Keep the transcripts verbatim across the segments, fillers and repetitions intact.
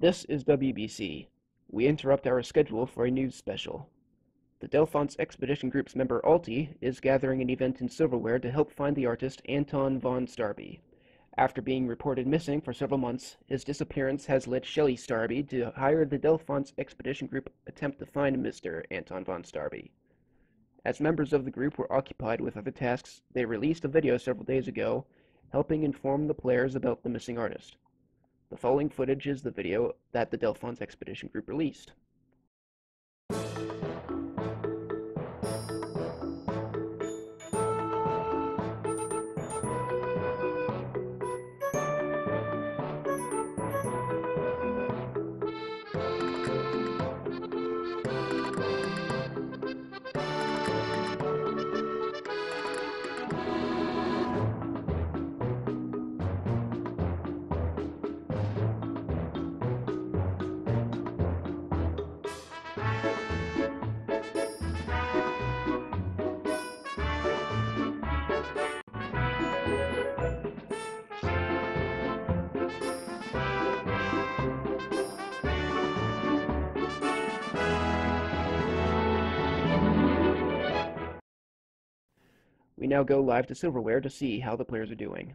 This is W B C. We interrupt our schedule for a news special. The Delphonse Expedition Group's member Alti is gathering an event in Silverware to help find the artist Anton Von Starby. After being reported missing for several months, his disappearance has led Shelley Starby to hire the Delphonse Expedition Group attempt to find Mister Anton Von Starby. As members of the group were occupied with other tasks, they released a video several days ago, helping inform the players about the missing artist. The following footage is the video that the Delphonse Expedition Group released. We now go live to Silverware to see how the players are doing.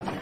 You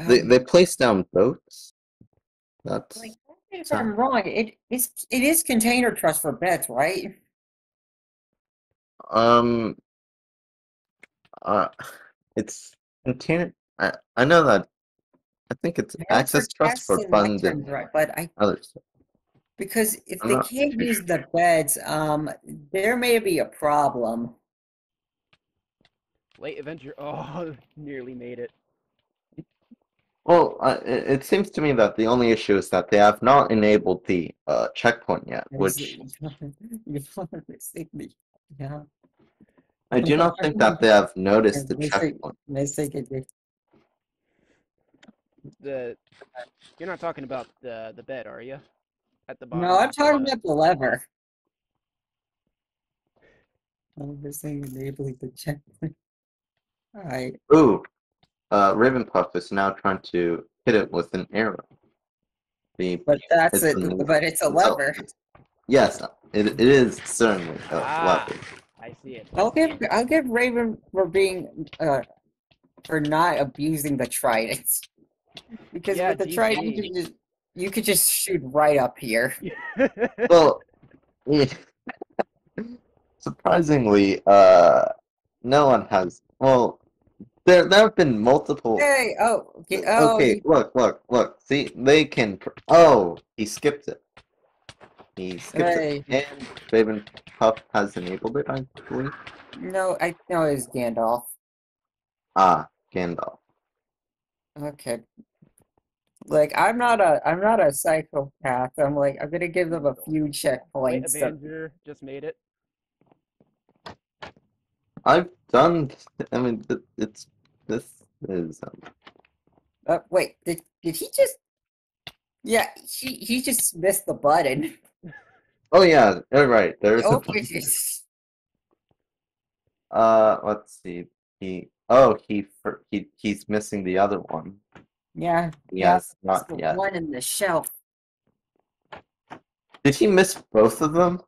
Um, they they place down boats. That's like, if I'm wrong, it is it is container trust for beds, right? Um. Uh, it's container. I I know that. I think it's yeah, access trust for funds and right, but I other stuff. Because if I'm they can't sure. use the beds, um, there may be a problem. Late Avenger, oh, nearly made it. Well, uh, it, it seems to me that the only issue is that they have not enabled the uh, checkpoint yet, which... yeah. I do not think that they have noticed the checkpoint. The, you're not talking about the, the bed, are you? At the bottom. No, I'm talking about the lever. I'm just saying enabling the checkpoint. All right. Ooh, uh, Ravenpuff is now trying to hit it with an arrow. The, but that's it. But it's a lever. Oh, yes, it it is certainly a ah, lever. I see it. I'll give I'll give Raven for being uh for not abusing the tridents, because yeah, with the trident you could just you could just shoot right up here. Well, surprisingly, uh, no one has. Well. There, there have been multiple. Hey, oh, okay, oh, okay he... look, look, look. See, they can. Oh, he skipped it. He skipped hey. it, and Ravenpuff has enabled it, I believe. No, I know it was Gandalf. Ah, Gandalf. Okay. Like I'm not a, I'm not a psychopath. I'm like, I'm gonna give them a few checkpoints. Wait, Avenger so... just made it. I've done. I mean, it's this is. Um... Uh, wait, did did he just? Yeah, he he just missed the button. Oh yeah, all right. There's. Oh, uh, let's see. He oh he he he's missing the other one. Yeah. Yes, yeah, not the yet. One in the shelf. Did he miss both of them?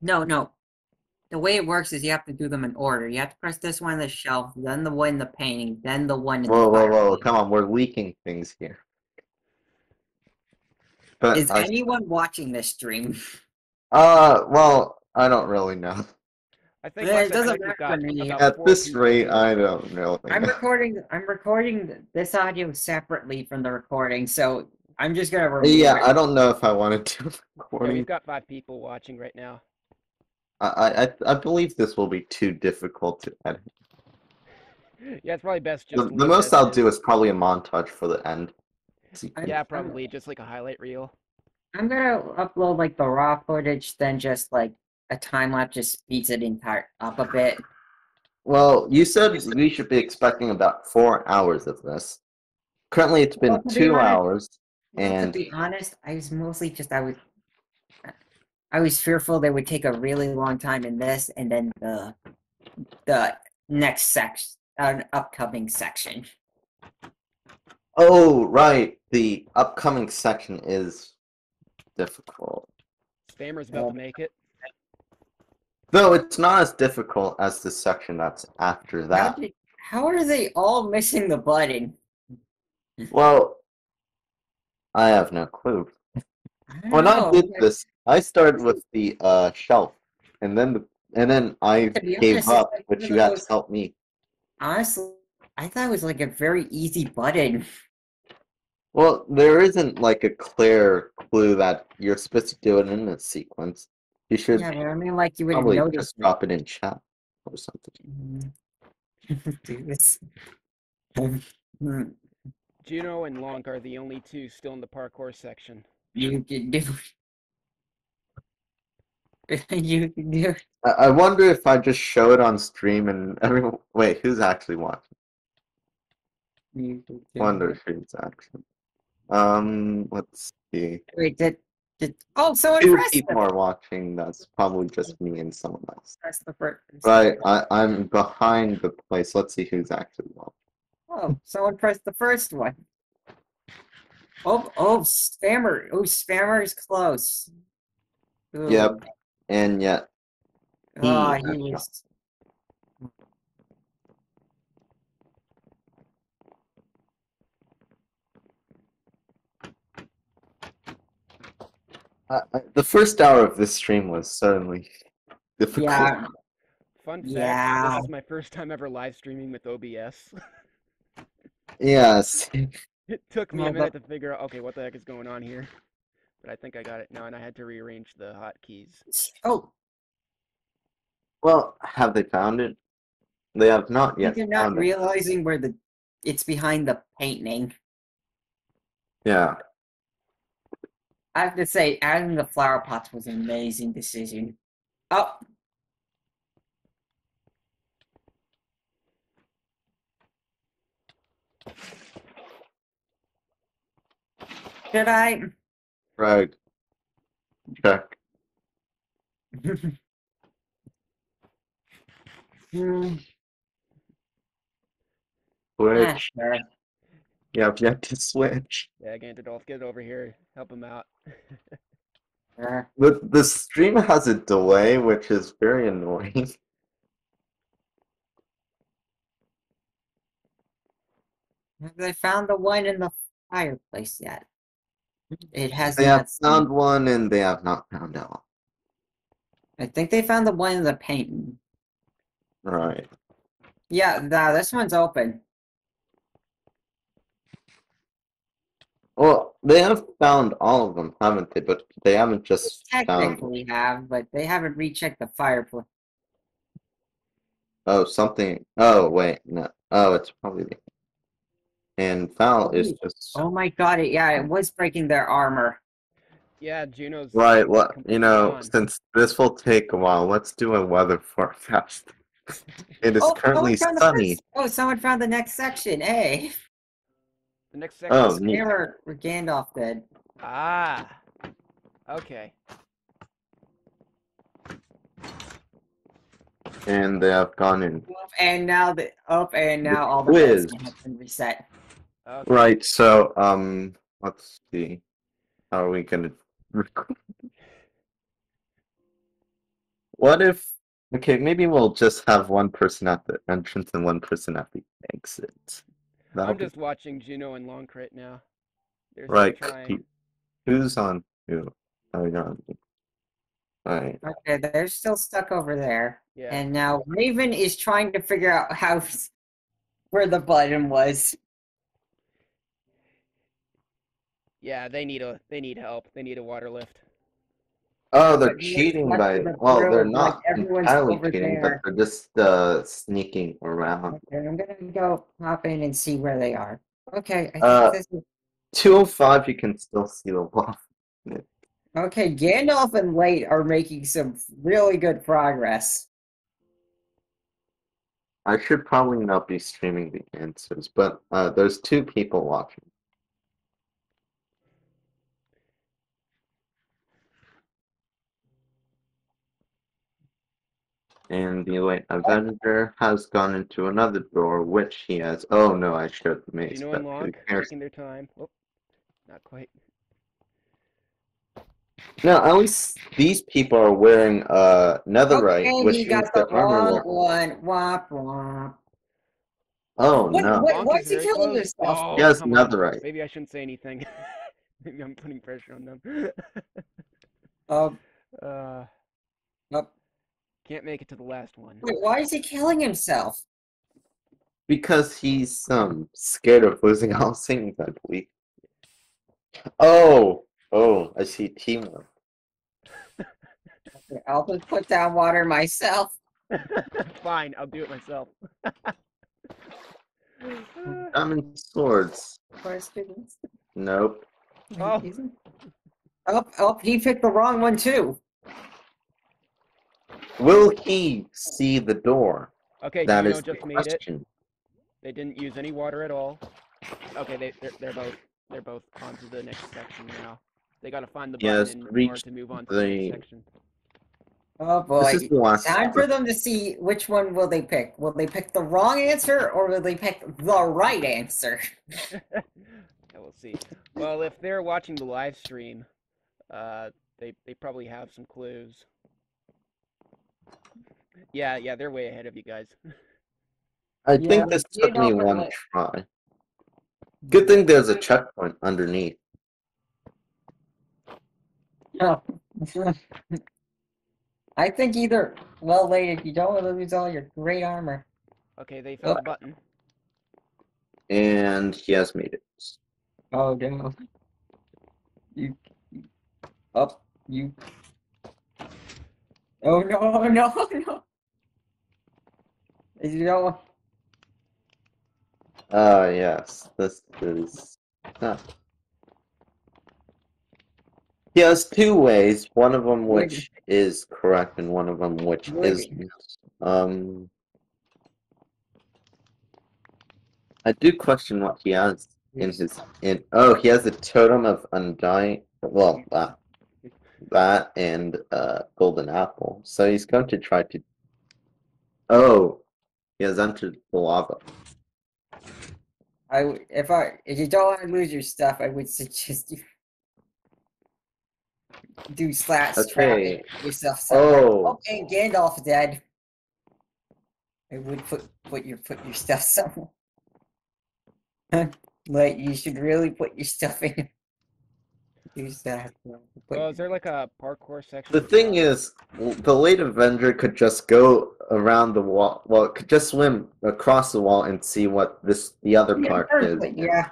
No, no. The way it works is you have to do them in order. You have to press this one on the shelf, then the one in the painting, then the one in whoa, the Whoa, whoa, whoa, come on, we're leaking things here. But is I... anyone watching this stream? Uh, well, I don't really know. I think it like doesn't matter for me. At this rate, I don't really know. I'm recording, I'm recording this audio separately from the recording, so I'm just going to... Yeah, it. I don't know if I wanted to record. Yeah, we've got five people watching right now. I, I I believe this will be too difficult to edit. Yeah, it's probably best just... The, the most I'll do is probably a montage for the end. Yeah, probably, just like a highlight reel. I'm gonna upload like the raw footage, then just like a time-lapse just speeds it entire up a bit. Well, you said we should be expecting about four hours of this. Currently, it's been well, two honest, hours, and... To be honest, I was mostly just... I was. I was fearful they would take a really long time in this, and then the the next section, an upcoming section. Oh right, the upcoming section is difficult. Spammer's about um, to make it. Though it's not as difficult as the section that's after that. How, did, how are they all missing the button? Well, I have no clue. I when know. I did this, I started with the uh, shelf, and then the, and then I gave honest, up, like which you had to help me. Honestly, I thought it was like a very easy button. Well, there isn't like a clear clue that you're supposed to do it in a sequence. You should. Yeah, but I mean, like you would probably notice just drop it in chat or something. Do this. Juno and Lonk are the only two still in the parkour section. You can do it. You can do it. I wonder if I just show it on stream and everyone. Wait, who's actually watching? You can do wonder it. Who's actually. Um, let's see. Wait, did did oh so two people are watching. That's probably just me and someone else. That's the first. Right, I I'm behind the place. Let's see who's actually watching. Oh, someone pressed the first one. Oh, oh, Spammer. Oh, Spammer is close. Ooh. Yep, and yet. Oh, he was. Uh, the first hour of this stream was suddenly difficult. Yeah. Fun fact, yeah. This is my first time ever live streaming with O B S. Yes. It took me a minute to figure out, okay, what the heck is going on here? But I think I got it now, and I had to rearrange the hotkeys. Oh. Well, have they found it? They have not yet. You're not realizing it. Where the it's behind the painting. Yeah. I have to say, adding the flower pots was an amazing decision. Oh. Should I? Right. Check. Hmm. Switch. Ah, sure. Yeah, you have to switch. Yeah, Gandalf, get it over here. Help him out. uh, the, the stream has a delay, which is very annoying. Have they found the one in the fireplace yet? It has. They have found seen. one, and they have not found out. I think they found the one in the painting. Right. Yeah, nah, this one's open. Well, they have found all of them, haven't they? But they haven't just they technically found... have, but they haven't rechecked the fireplace. Oh, something. Oh, wait, no. Oh, it's probably. And Foul is just. Oh my God! It, yeah, it was breaking their armor. Yeah, Juno's. Right. Well, you know, on. Since this will take a while, let's do a weather forecast. It is oh, currently oh, sunny. Oh, someone found the next section. Hey. The next section oh, is where Gandalf did. Ah. Okay. And they have gone in. And now the up and now all the buttons have been reset. Okay. Right. So um, let's see. How are we gonna record? What if? Okay, maybe we'll just have one person at the entrance and one person at the exit. That'll I'm just be... watching Juno and Lonk right now. They're right. Who's on who? Oh, you're on me. All right. Okay, they're still stuck over there. Yeah. And now Raven is trying to figure out how where the button was. Yeah, they need a they need help. They need a water lift. Oh, they're but cheating by the well, road. They're not like, entirely cheating, there. But they're just uh, sneaking around. Okay, I'm gonna go pop in and see where they are. Okay, I think uh, this is two oh five. You can still see the wall. Okay, Gandalf and Late are making some really good progress. I should probably not be streaming the answers, but uh, there's two people watching. And the late Avenger has gone into another door, which he has. Oh no, I showed the maze. You know, and Lonk taking their time. Oh, not quite. No, at least these people are wearing uh, netherite, okay, which means the armor one. Womp womp. Oh what, no! What, what's he killing himself? Oh, yes, netherite. Maybe I shouldn't say anything. Maybe I'm putting pressure on them. um. Uh. Nope. Can't make it to the last one. Wait, why is he killing himself? Because he's um scared of losing all things, I believe. Oh, oh, I see Teemo. Okay, I'll just put down water myself. Fine, I'll do it myself. Diamond swords. Nope. Oh. oh, oh, he picked the wrong one too. Will he see the door? Okay, that Juno is just the made question. It. They didn't use any water at all. Okay, they they're, they're both they're both onto the next section now. They gotta find the button yes, reach to move on to the, the next section. Oh boy! This is the last time for them to see which one will they pick. Will they pick the wrong answer or will they pick the right answer? Yeah, we'll see. Well, if they're watching the live stream, uh, they they probably have some clues. Yeah, yeah, they're way ahead of you guys. I yeah, think this took me one it. try. Good thing there's a checkpoint underneath. No. I think either. Well, wait, if you don't want to lose all your great armor. Okay, they found oh. a button. And he has made it. Oh, damn. You. Up. You. Oh, no, no, no. You don't. Oh, uh, yes. This is. Huh. He has two ways, one of them which Wait. is correct and one of them which Wait. isn't. Um, I do question what he has in his... in. Oh, he has a totem of undying... Well, that. That and uh, golden apple. So he's going to try to... Oh, he has entered the lava. I, if, I, if you don't want to lose your stuff, I would suggest you... Do slash okay. trap yourself. Somewhere. Oh, okay. Gandalf's dead. I would put put your put your stuff somewhere. Like you should really put your stuff in. Do that. Well, is there like a parkour section? The thing is, the late Avenger could just go around the wall. Well, it could just swim across the wall and see what this the other yeah, part perfect. is. Yeah.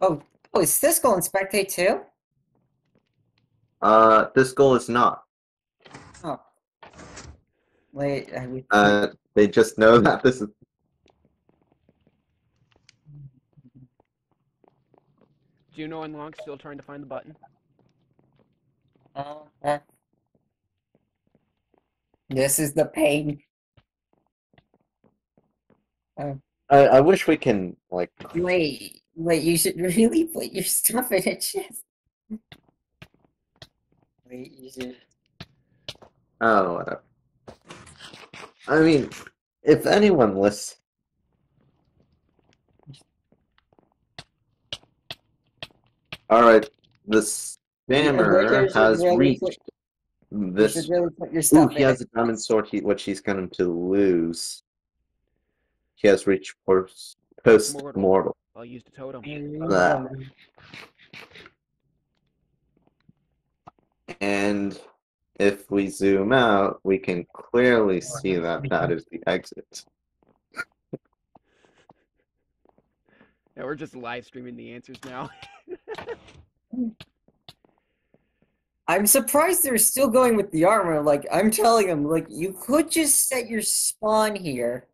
Oh, oh, is this going to spectate too? Uh, this goal is not. Oh. Wait, I would... Uh, they just know that this is... Juno and Lonk still trying to find the button. Uh, uh. This is the pain. Uh, I, I wish we can, like... Wait, wait, you should really put your stuff in a chest. Oh, whatever. I mean, if anyone lists... Alright, the Spammer yeah, has really reached put, this... Really Ooh, he has it. a diamond sword, he, which he's going to lose. He has reached post-mortal. Post I'll use the totem. Nah. And if we zoom out, we can clearly see that that is the exit. Now we're just live streaming the answers now. I'm surprised they're still going with the armor. Like, I'm telling them, like, you could just set your spawn here.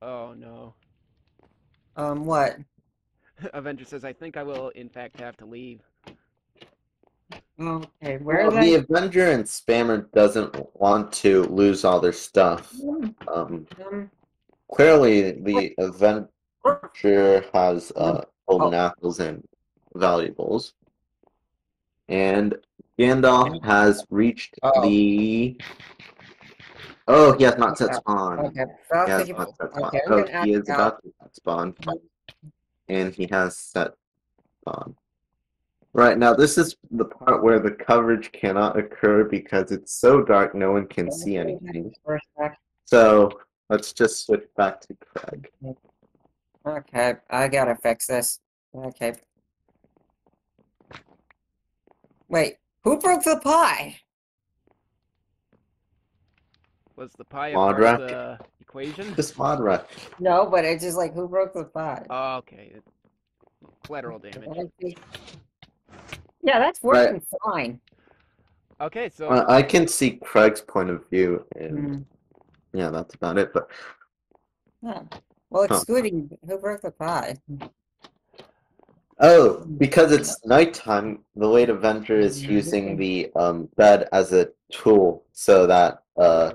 Oh, no. Um, what? Avenger says, I think I will, in fact, have to leave. Okay, where well, the Avenger and Spammer doesn't want to lose all their stuff. Um, um clearly the Avenger has uh golden oh. apples and valuables. And Gandalf has reached oh. the Oh, he has not set spawn. Okay. He has not set spawn. Okay, oh, he is out. about to set spawn. And he has set spawn. Right, now this is the part where the coverage cannot occur because it's so dark no one can see anything. So, let's just switch back to Craig. Okay, I gotta fix this. Okay. Wait, who broke the pie? Was the pie part of the equation? Just Modrak. No, but it's just like, who broke the pie? Oh, okay. Collateral damage. Yeah, that's working right. fine. Okay, so uh, I can see Craig's point of view, and mm. yeah, that's about it. But yeah. well, excluding huh. who broke the pie. Oh, because it's nighttime, the late Avenger is using the um bed as a tool so that uh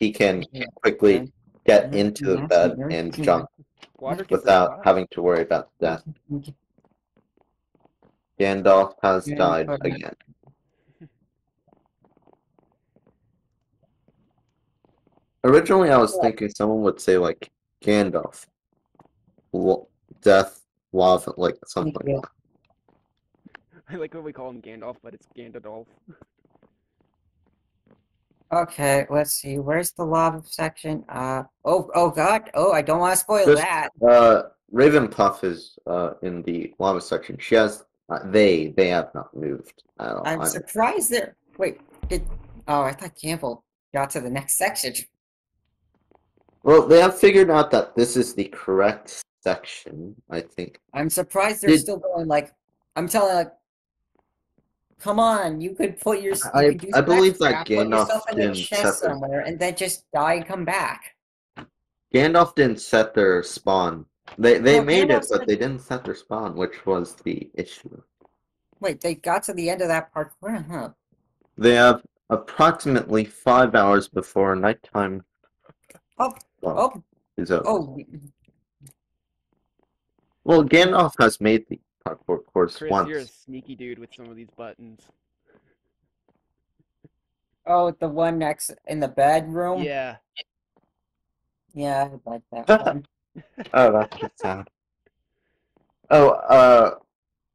he can quickly get into the bed and jump without having to worry about death. Gandalf has died again. Originally, I was thinking someone would say, like, Gandalf, death, lava, like, something like that. I like what we call him Gandalf, but it's Gandadolf. Okay, let's see. Where's the lava section? Uh, oh, oh, God. Oh, I don't want to spoil Just, that. Uh, Ravenpuff is uh, in the lava section. She has Uh, they they have not moved at all. I'm surprised they're... Wait, did... Oh, I thought Campbell got to the next section. Well, they have figured out that this is the correct section, I think. I'm surprised they're did... still going, like... I'm telling, like... Come on, you could put your... I, you I believe that Gandalf didn't set their... somewhere and then just die and come back. Gandalf didn't set their spawn. They they no, made Gandalf it, but they didn't set their spawn, which was the issue. Wait, they got to the end of that parkour, huh? They have approximately five hours before nighttime. Oh, oh, is over. Oh. Well, Gandalf has made the parkour course Chris, once. Chris, you're a sneaky dude with some of these buttons. Oh, the one next in the bedroom? Yeah. Yeah, I like that one. Oh, that's good sound. Oh, uh,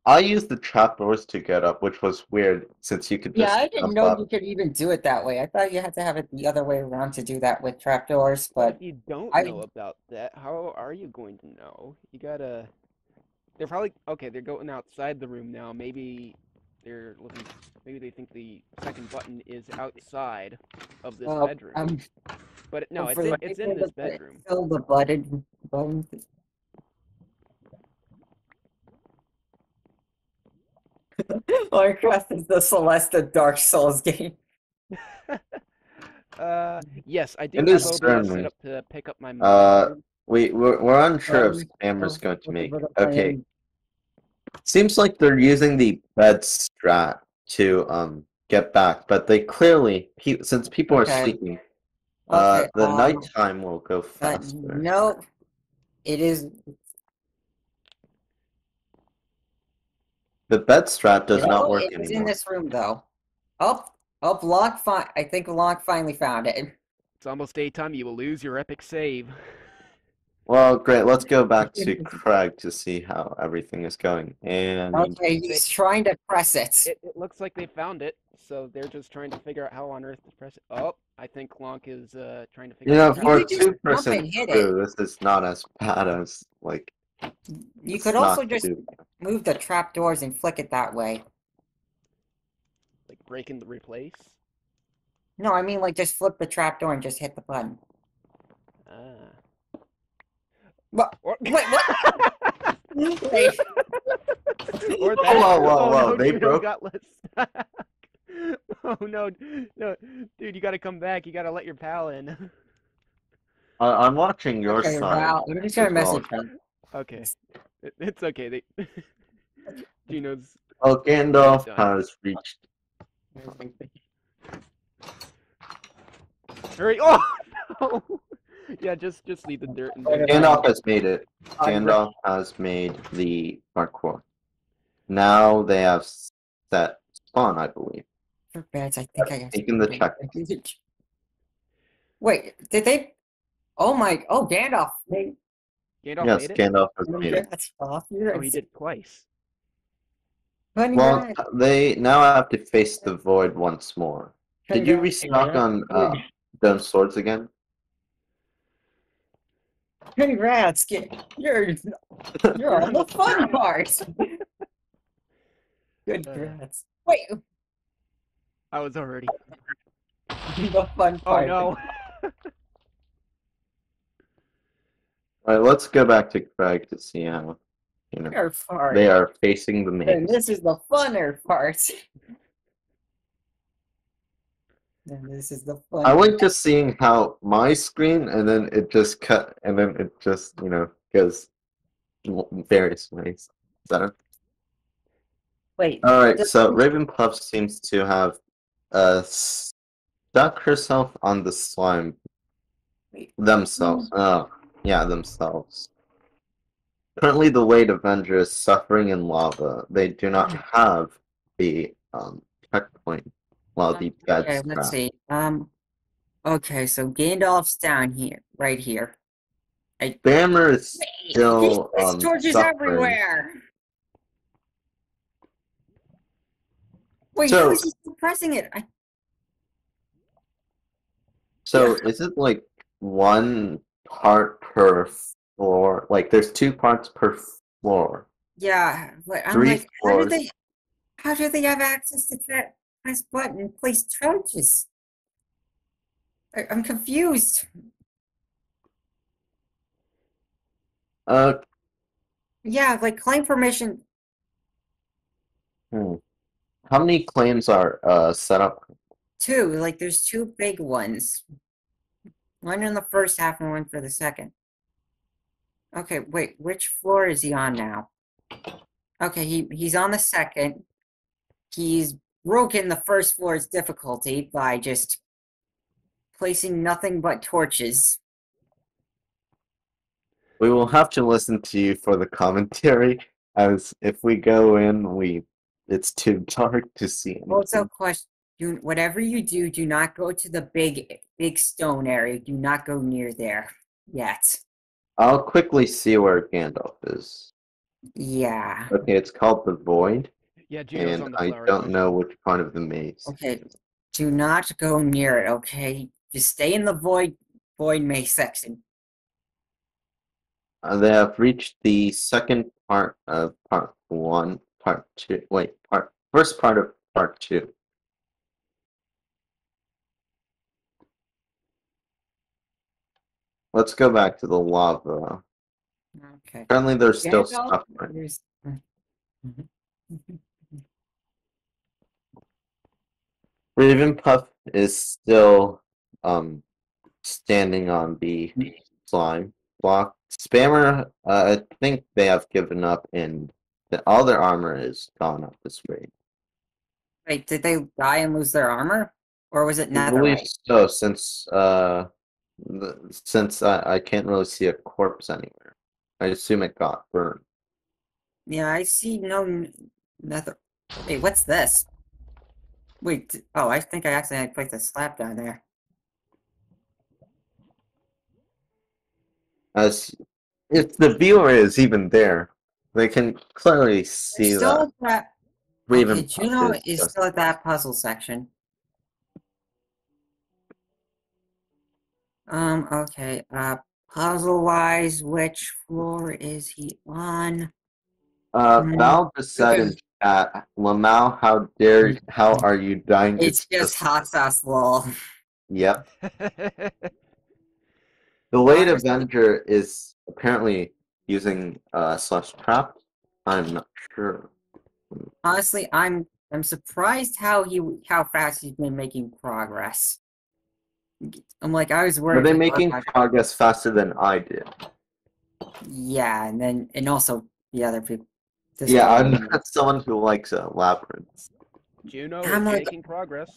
I used the trapdoors to get up, which was weird since you could. Just yeah, I didn't know up. you could even do it that way. I thought you had to have it the other way around to do that with trapdoors, but if you don't I... know about that. How are you going to know? You gotta. They're probably okay. They're going outside the room now. Maybe they're looking. Maybe they think the second button is outside of this well, bedroom. Um... But no, it's in, it's in this bedroom. Fill the button. Um, Minecraft is the Celeste Dark Souls game. uh, yes, I did have O B S set up to pick up my. Uh, we we're, we're unsure um, if Spammer's going to make. Okay. Seems like they're using the bed strat to um get back, but they clearly pe since people okay. are sleeping. Uh, okay, the um, nighttime will go faster. Uh, no, it is. The bed strap does no, not work it's anymore. It's in this room, though. Oh, oh, Lonk fi I think Lonk finally found it. It's almost daytime. You will lose your epic save. Well, great. Let's go back to Craig to see how everything is going. And okay, he's trying to press it. it. It looks like they found it, so they're just trying to figure out how on earth to press it. Oh, I think Lonk is uh, trying to figure you out. You know, for two percent crew, this is not as bad as, like... You could also just do. move the trapdoors and flick it that way. Like, breaking the replace? No, I mean, like, just flip the trapdoor and just hit the button. Ah... Uh. What? Or, wait, what? Wait. Or that, whoa, whoa, whoa, whoa. No, they dude, broke. Got less oh, no. No. Dude, you gotta come back. You gotta let your pal in. Uh, I'm watching your okay, side. Wow. I'm just gonna message him. Okay. It, it's okay. They... Gino's... Oh, Gandalf has reached. Hurry. Oh, no! Yeah, just just leave the dirt. In there. Gandalf has made it. Gandalf has made the parkour. Now they have set spawn, I believe. For beds, I think I have taken the check. Wait, did they? Oh my! Oh, Gandalf. They... Gandalf yes, made it? Gandalf has oh, made it. Oh, he did twice. Well, they now have to face the void once more. Did you restock on uh, Dome Swords again? Congrats, you're you're on the fun part. Good congrats. Wait, I was already the fun part. Oh no! All right, let's go back to Craig to see how you know they're they are facing the maze. And this is the funner part. And this is the fun. I like just seeing how my screen, and then it just cut, and then it just, you know, goes various ways. So. Wait. All right, so Ravenpuff seems to have uh, stuck herself on the slime themselves. Oh, yeah, themselves. Currently, the late Avenger is suffering in lava. They do not have the um, checkpoint. Well, the okay, let's see. Um, okay, so Gandalf's down here, right here. I... Spammer is still Wait, um, torches suffering. everywhere. Wait, so, who's just pressing it? I... So yeah. Is it like one part per floor? Like, there's two parts per floor. Yeah, like, I'm Three like, how do, they, how do they have access to tra press button and place charges? I, I'm confused. Uh. Yeah, like claim permission. Hmm. How many claims are uh, set up? Two. Like, there's two big ones. One in the first half and one for the second. Okay, wait. Which floor is he on now? Okay, he, he's on the second. He's broken the first floor's difficulty by just placing nothing but torches. We will have to listen to you for the commentary, as if we go in, we... It's too dark to see anything. Also, question: do, whatever you do, do not go to the big, big stone area. Do not go near there yet. I'll quickly see where Gandalf is. Yeah. Okay, it's called the Void. Yeah, Gino's and on the I don't know which part of the maze. Okay, do not go near it. Okay, just stay in the Void, Void maze section. Uh, they have reached the second part of part one. Part two. Wait, part first part of part two. Let's go back to the lava. Okay. Apparently, there's still stuff. There's... Ravenpuff is still um standing on the slime block. Spammer, uh, I think they have given up and. All their armor is gone up this way. Wait, did they die and lose their armor, or was it netherite? I believe so, since uh, the, since I, I can't really see a corpse anywhere. I assume it got burned. Yeah, I see no nether. Wait, what's this? Wait, oh, I think I accidentally had placed a slab down there. As if the viewer is even there. They can clearly see still that. that okay, Juno is just... still at that puzzle section. Um, okay, uh, puzzle-wise, which floor is he on? Uh, Val just said in chat, Lamau, how dare, how are you dying? It's to just hot sauce lol. Yep. The late Avenger is apparently using uh, slash trap. I'm not sure. Honestly, I'm I'm surprised how he how fast he's been making progress. I'm like I was worried. Are they making progress faster than I did? Yeah, and then and also the other people. Yeah, I'm not someone who likes uh, labyrinths. Juno is making progress.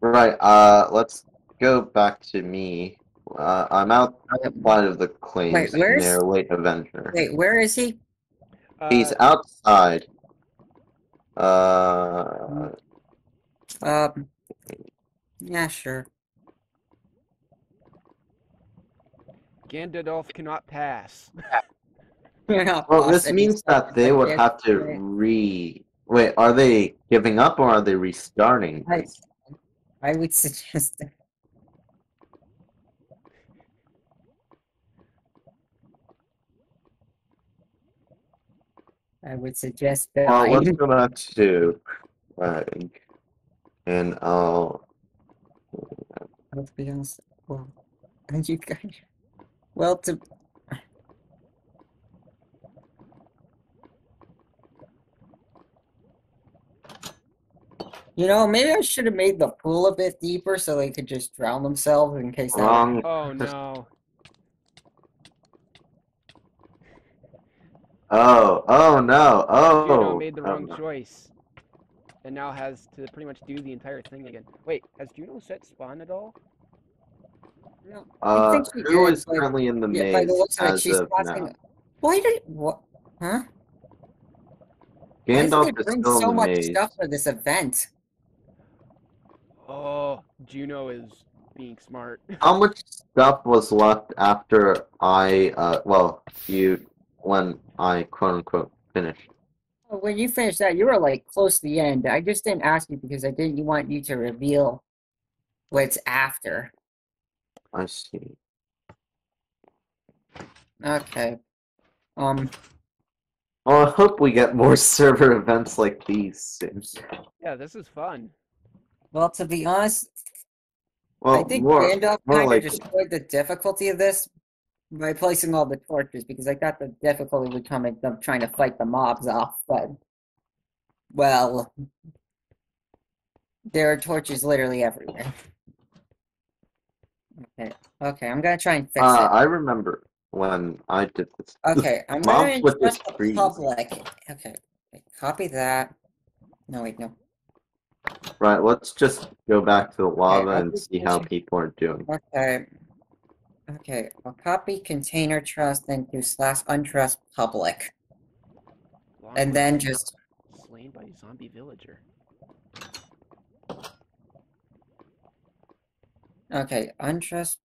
Right. Uh, let's go back to me. Uh, I'm outside of the claims wait, near Late Avenger. Wait, where is he? He's uh, outside. Uh. Um. Yeah, sure. Gandalf cannot pass. Well, this means that they would have to re. Wait, are they giving up or are they restarting? I, I would suggest that. I would suggest that. Well, let's go back to Craig, and I'll. Let's be honest. Well, and you guys. Well, to. You know, maybe I should have made the pool a bit deeper so they could just drown themselves in case. Wrong. Oh no. Oh, oh no, oh! Juno made the wrong oh, no. choice, and now has to pretty much do the entire thing again. Wait, has Juno set spawn at all? No. Uh, I think she Juno is currently in the yeah, maze like as she's of now. Why did what? Huh? Gandalf Why did they bring is so much maze. stuff for this event? Oh, Juno is being smart. How much stuff was left after I? Uh, well, you. When I quote unquote finished. When you finished that, you were like close to the end. I just didn't ask you because I didn't want you to reveal what's after. I see. Okay. Um. Well, I hope we get more server events like these soon. Yeah, this is fun. Well, to be honest, well, I think more, Gandalf more kind like... of destroyed the difficulty of this by placing all the torches, because I thought the difficulty would come in them trying to fight the mobs off, but, well, there are torches literally everywhere. Okay, okay, I'm gonna try and fix uh, it. I remember when I did this. Okay, I'm gonna instruct the public. Okay, wait, copy that. No, wait, no. Right, let's just go back to the lava okay, and see how people are doing. Okay. Okay, I'll copy container trust, then do slash untrust public. Long and then just... Slain by zombie villager. Okay, untrust...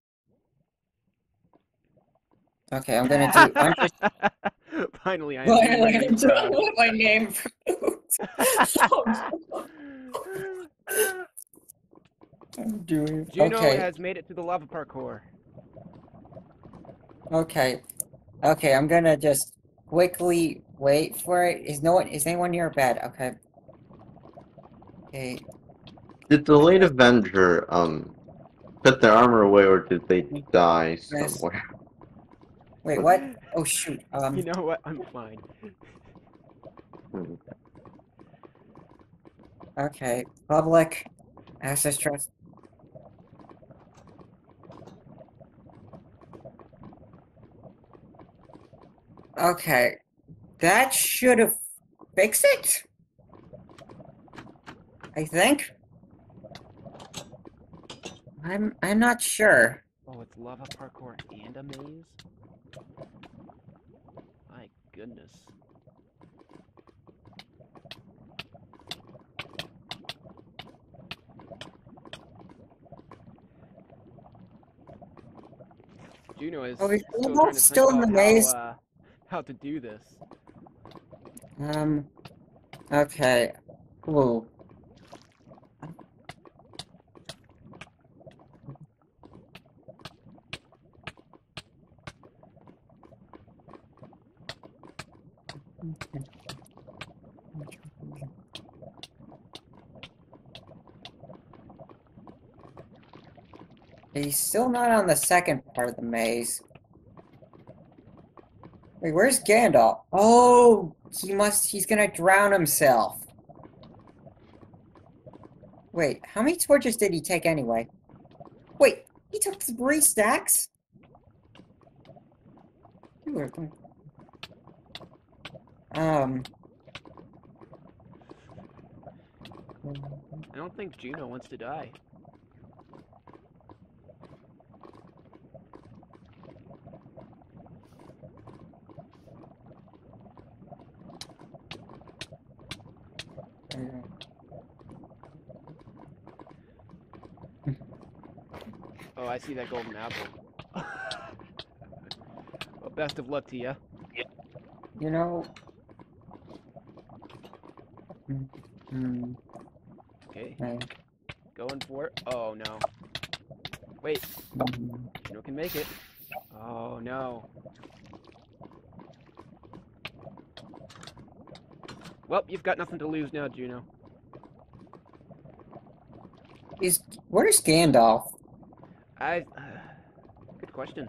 Okay, I'm gonna do... untrust... Finally, I am doing my name. I'm doing... Juno okay. has made it to the lava parkour. Okay, okay, I'm gonna just quickly wait for it. Is no one? Is anyone near bed? Okay. Okay. Did the late Avenger um put their armor away, or did they die somewhere? Wait, what? Oh shoot! Um. You know what? I'm fine. Okay, public access trust. Okay, that should have fixed it, I think. I'm I'm not sure. Oh, it's lava parkour and a maze. My goodness. Juno is. Are we still, still in the maze? How, uh, how to do this. Um, okay, cool. He's still not on the second part of the maze. Wait, where's Gandalf? Oh, he must, he's gonna drown himself. Wait, how many torches did he take anyway? Wait, he took three stacks? Um. I don't think Juno wants to die. Oh, I see that golden apple. Well, best of luck to you. Yeah. You know. Mm-hmm. Okay. Hey. Going for it. Oh no. Wait. Mm-hmm. No can make it. Oh no. Well, you've got nothing to lose now, Juno. Is where's Gandalf? I. Uh, good question.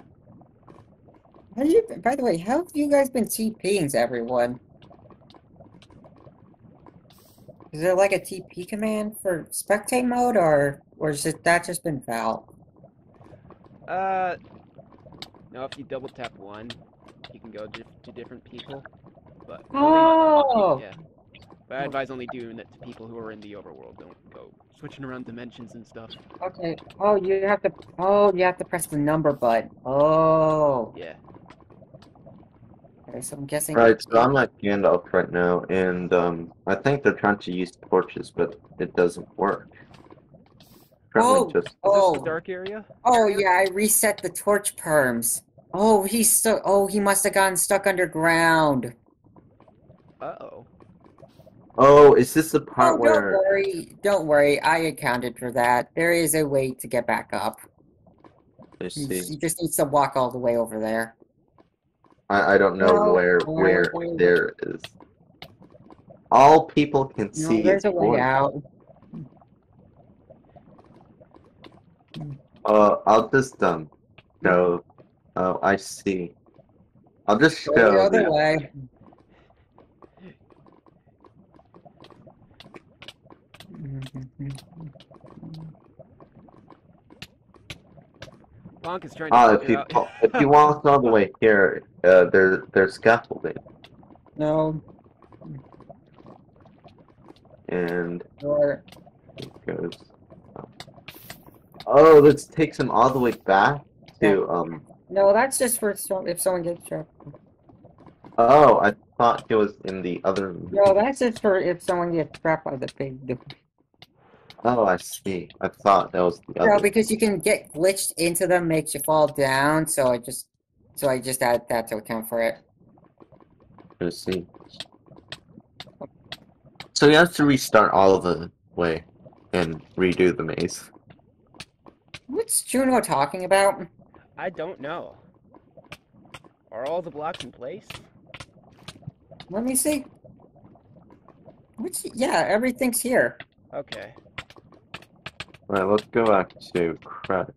How you? By the way, how have you guys been T Ping everyone? Is there like a T P command for spectate mode, or or is it that just been Foul? Uh, no. If you double tap one, you can go to, to different people. But oh. Only, yeah. But I advise only doing that to people who are in the overworld. Don't go switching around dimensions and stuff. Okay. Oh, you have to. Oh, you have to press the number button. Oh. Yeah. Okay, so I'm guessing. Right. So I'm at Gandalf right now, and um, I think they're trying to use torches, but it doesn't work. Apparently oh. Just... Oh. Is this the dark area? Oh yeah, I reset the torch perms. Oh, he's so. Oh, he must have gotten stuck underground. Uh oh. Oh, is this the part oh, where... Don't worry, don't worry, I accounted for that. There is a way to get back up. I see. You just need to walk all the way over there. I, I don't know no, where where no, there is. All people can no, see there's is a way one. Out. Uh, I'll just um go. Oh, I see. I'll just go, go the other them. way. Bonk is trying to uh, if you out. if you walk all the way here, uh, there there's scaffolding. No. And sure. It goes. Up. Oh, let's take them all the way back to um. No, that's just for so if someone gets trapped. Oh, I thought it was in the other. No, that's just for if someone gets trapped by the big. Oh, I see. I thought that was the other. No, because you can get glitched into them, makes you fall down. So I just, so I just add that to account for it. I see. So you have to restart all of the way and redo the maze. What's Juno talking about? I don't know. Are all the blocks in place? Let me see. What's yeah, everything's here. Okay. Alright, let's go back to Craig.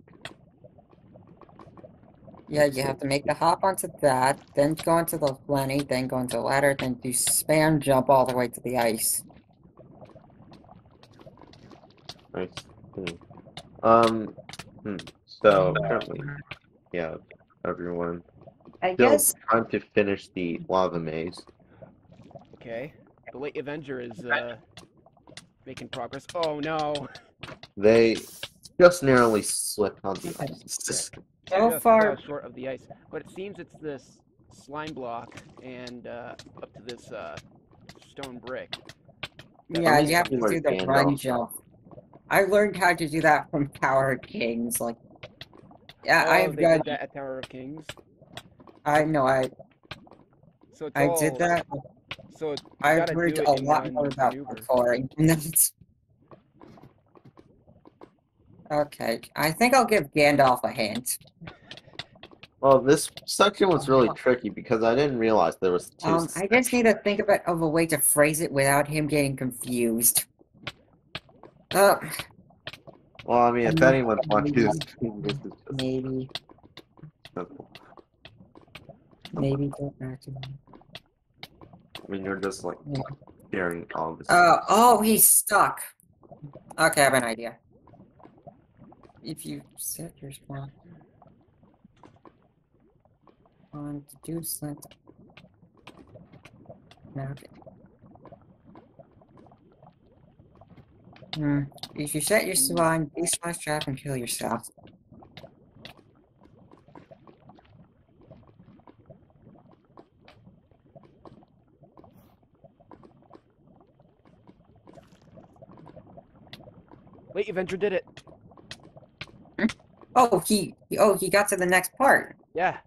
Yeah, you have to make the hop onto that, then go onto the plenty, then go onto the ladder, then do spam jump all the way to the ice. I see. Um, hmm. So, apparently, yeah, everyone. I Still guess. Time to finish the lava maze. Okay. The late Avenger is, uh, making progress. Oh no! They just narrowly slipped on the ice. So far short of the ice, but it seems it's this slime block and uh, up to this uh, stone brick. Yeah, yeah you have to do the run jump. I learned how to do that from Tower of Kings. Like, yeah, oh, I've got that at Tower of Kings. I know, I. So it's I all, did that. So it's, I've heard a lot more about parkouring. Okay, I think I'll give Gandalf a hint. Well, this section was really tricky because I didn't realize there was two Um, sections. I just need to think about of a way to phrase it without him getting confused. Uh, well, I mean, if anyone wants to, this is just... Maybe. Simple. Maybe don't back to me. I mean, you're just, like, yeah. staring all this. Uh, oh, he's stuck. Okay, I have an idea. If you set your spot on to do something. Okay. Hmm. If you set your spawn, be slash trap and kill yourself. Wait, Avenger did it. Oh, he oh he got to the next part. Yeah.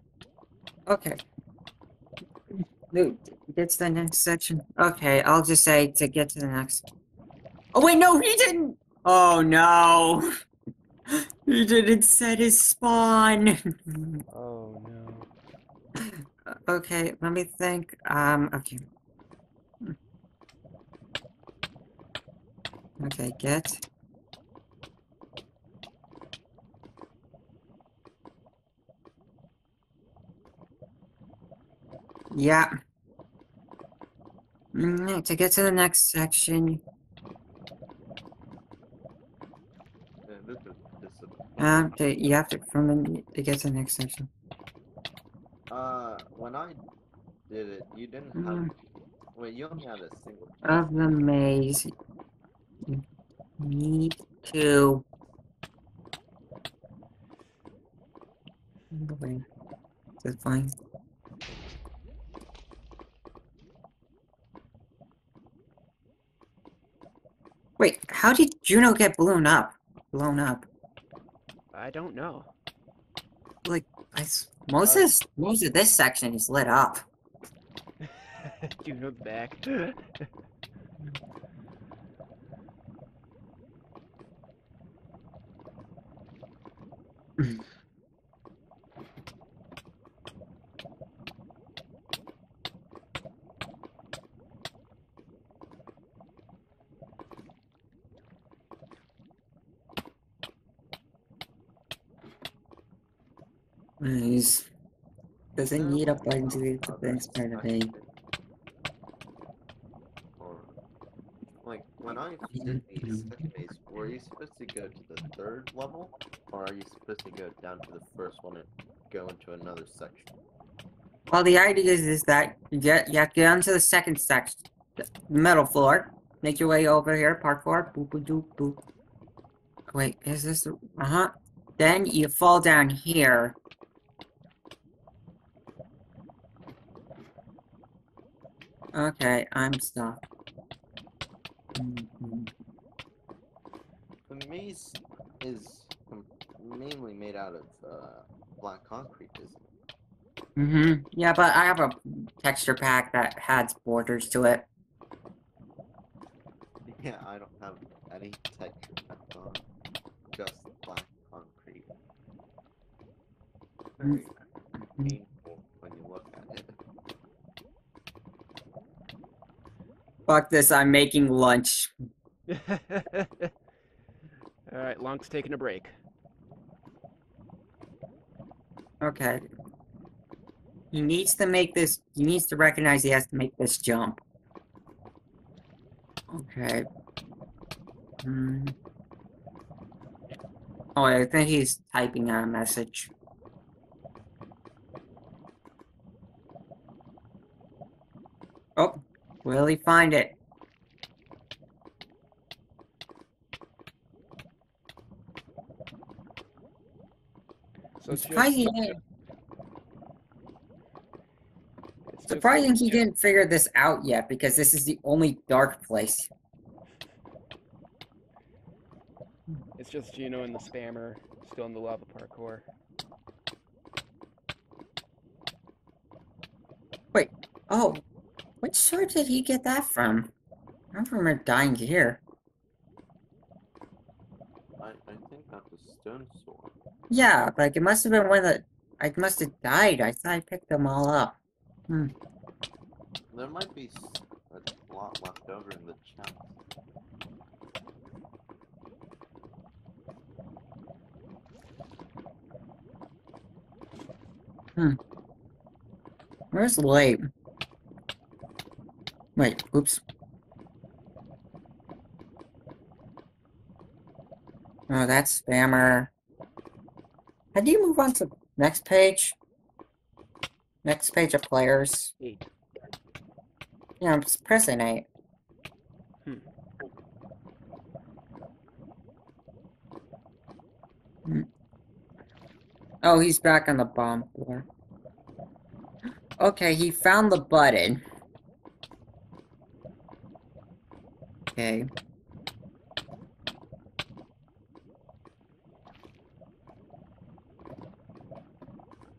Okay. Dude, gets to the next section. Okay, I'll just say to get to the next. Oh wait, no, he didn't. Oh no, he didn't set his spawn. Oh no. Okay, let me think. Um, okay. Okay, get. Yeah. Mm, to get to the next section. Um, to, you have to from the, to get to the next section. Uh, when I did it, you didn't have. Mm. Wait, you only had a single. Of the maze, you need to. Okay. That's fine. Wait, how did Juno get blown up? Blown up? I don't know. Like, I, most, uh, of this, most of this section is lit up. Juno back. Nice. Doesn't need a bunch of it, but that's part of it. Like, when I did the second base, were you supposed to go to the third level, or are you supposed to go down to the first one and go into another section? Well, the idea is, is that you, get, you have to get onto the second section, the metal floor, make your way over here, park floor, boop, boop, boop, boop. Wait, is this the, uh-huh. Then you fall down here. Okay, I'm stuck. Mm-hmm. The maze is mainly made out of uh, black concrete, isn't it? Mm-hmm. Yeah, but I have a texture pack that adds borders to it. Yeah, I don't have any texture pack on, just black concrete. Very mm-hmm. painful when you look at it. Fuck this, I'm making lunch. Alright, Lonk's taking a break. Okay. He needs to make this, he needs to recognize he has to make this jump. Okay. Hmm. Oh, I think he's typing out a message. Oh. Will he find it? So surprising he didn't. Surprising he didn't figure this out yet, because this is the only dark place. It's just Juno and the Spammer still in the lava parkour. Wait. Oh. Which sword did he get that from? I don't remember dying here. I, I think that was stone sword. Yeah, like it must have been one that I must have died. I thought I picked them all up. Hmm. There might be a lot left over in the chest. Hmm. Where's the light? Wait, oops. Oh, that's Spammer. How do you move on to next page? Next page of players. Eight. Yeah, I'm just pressing eight. Hmm. Hmm. Oh, he's back on the bomb floor. Okay, he found the button. Okay.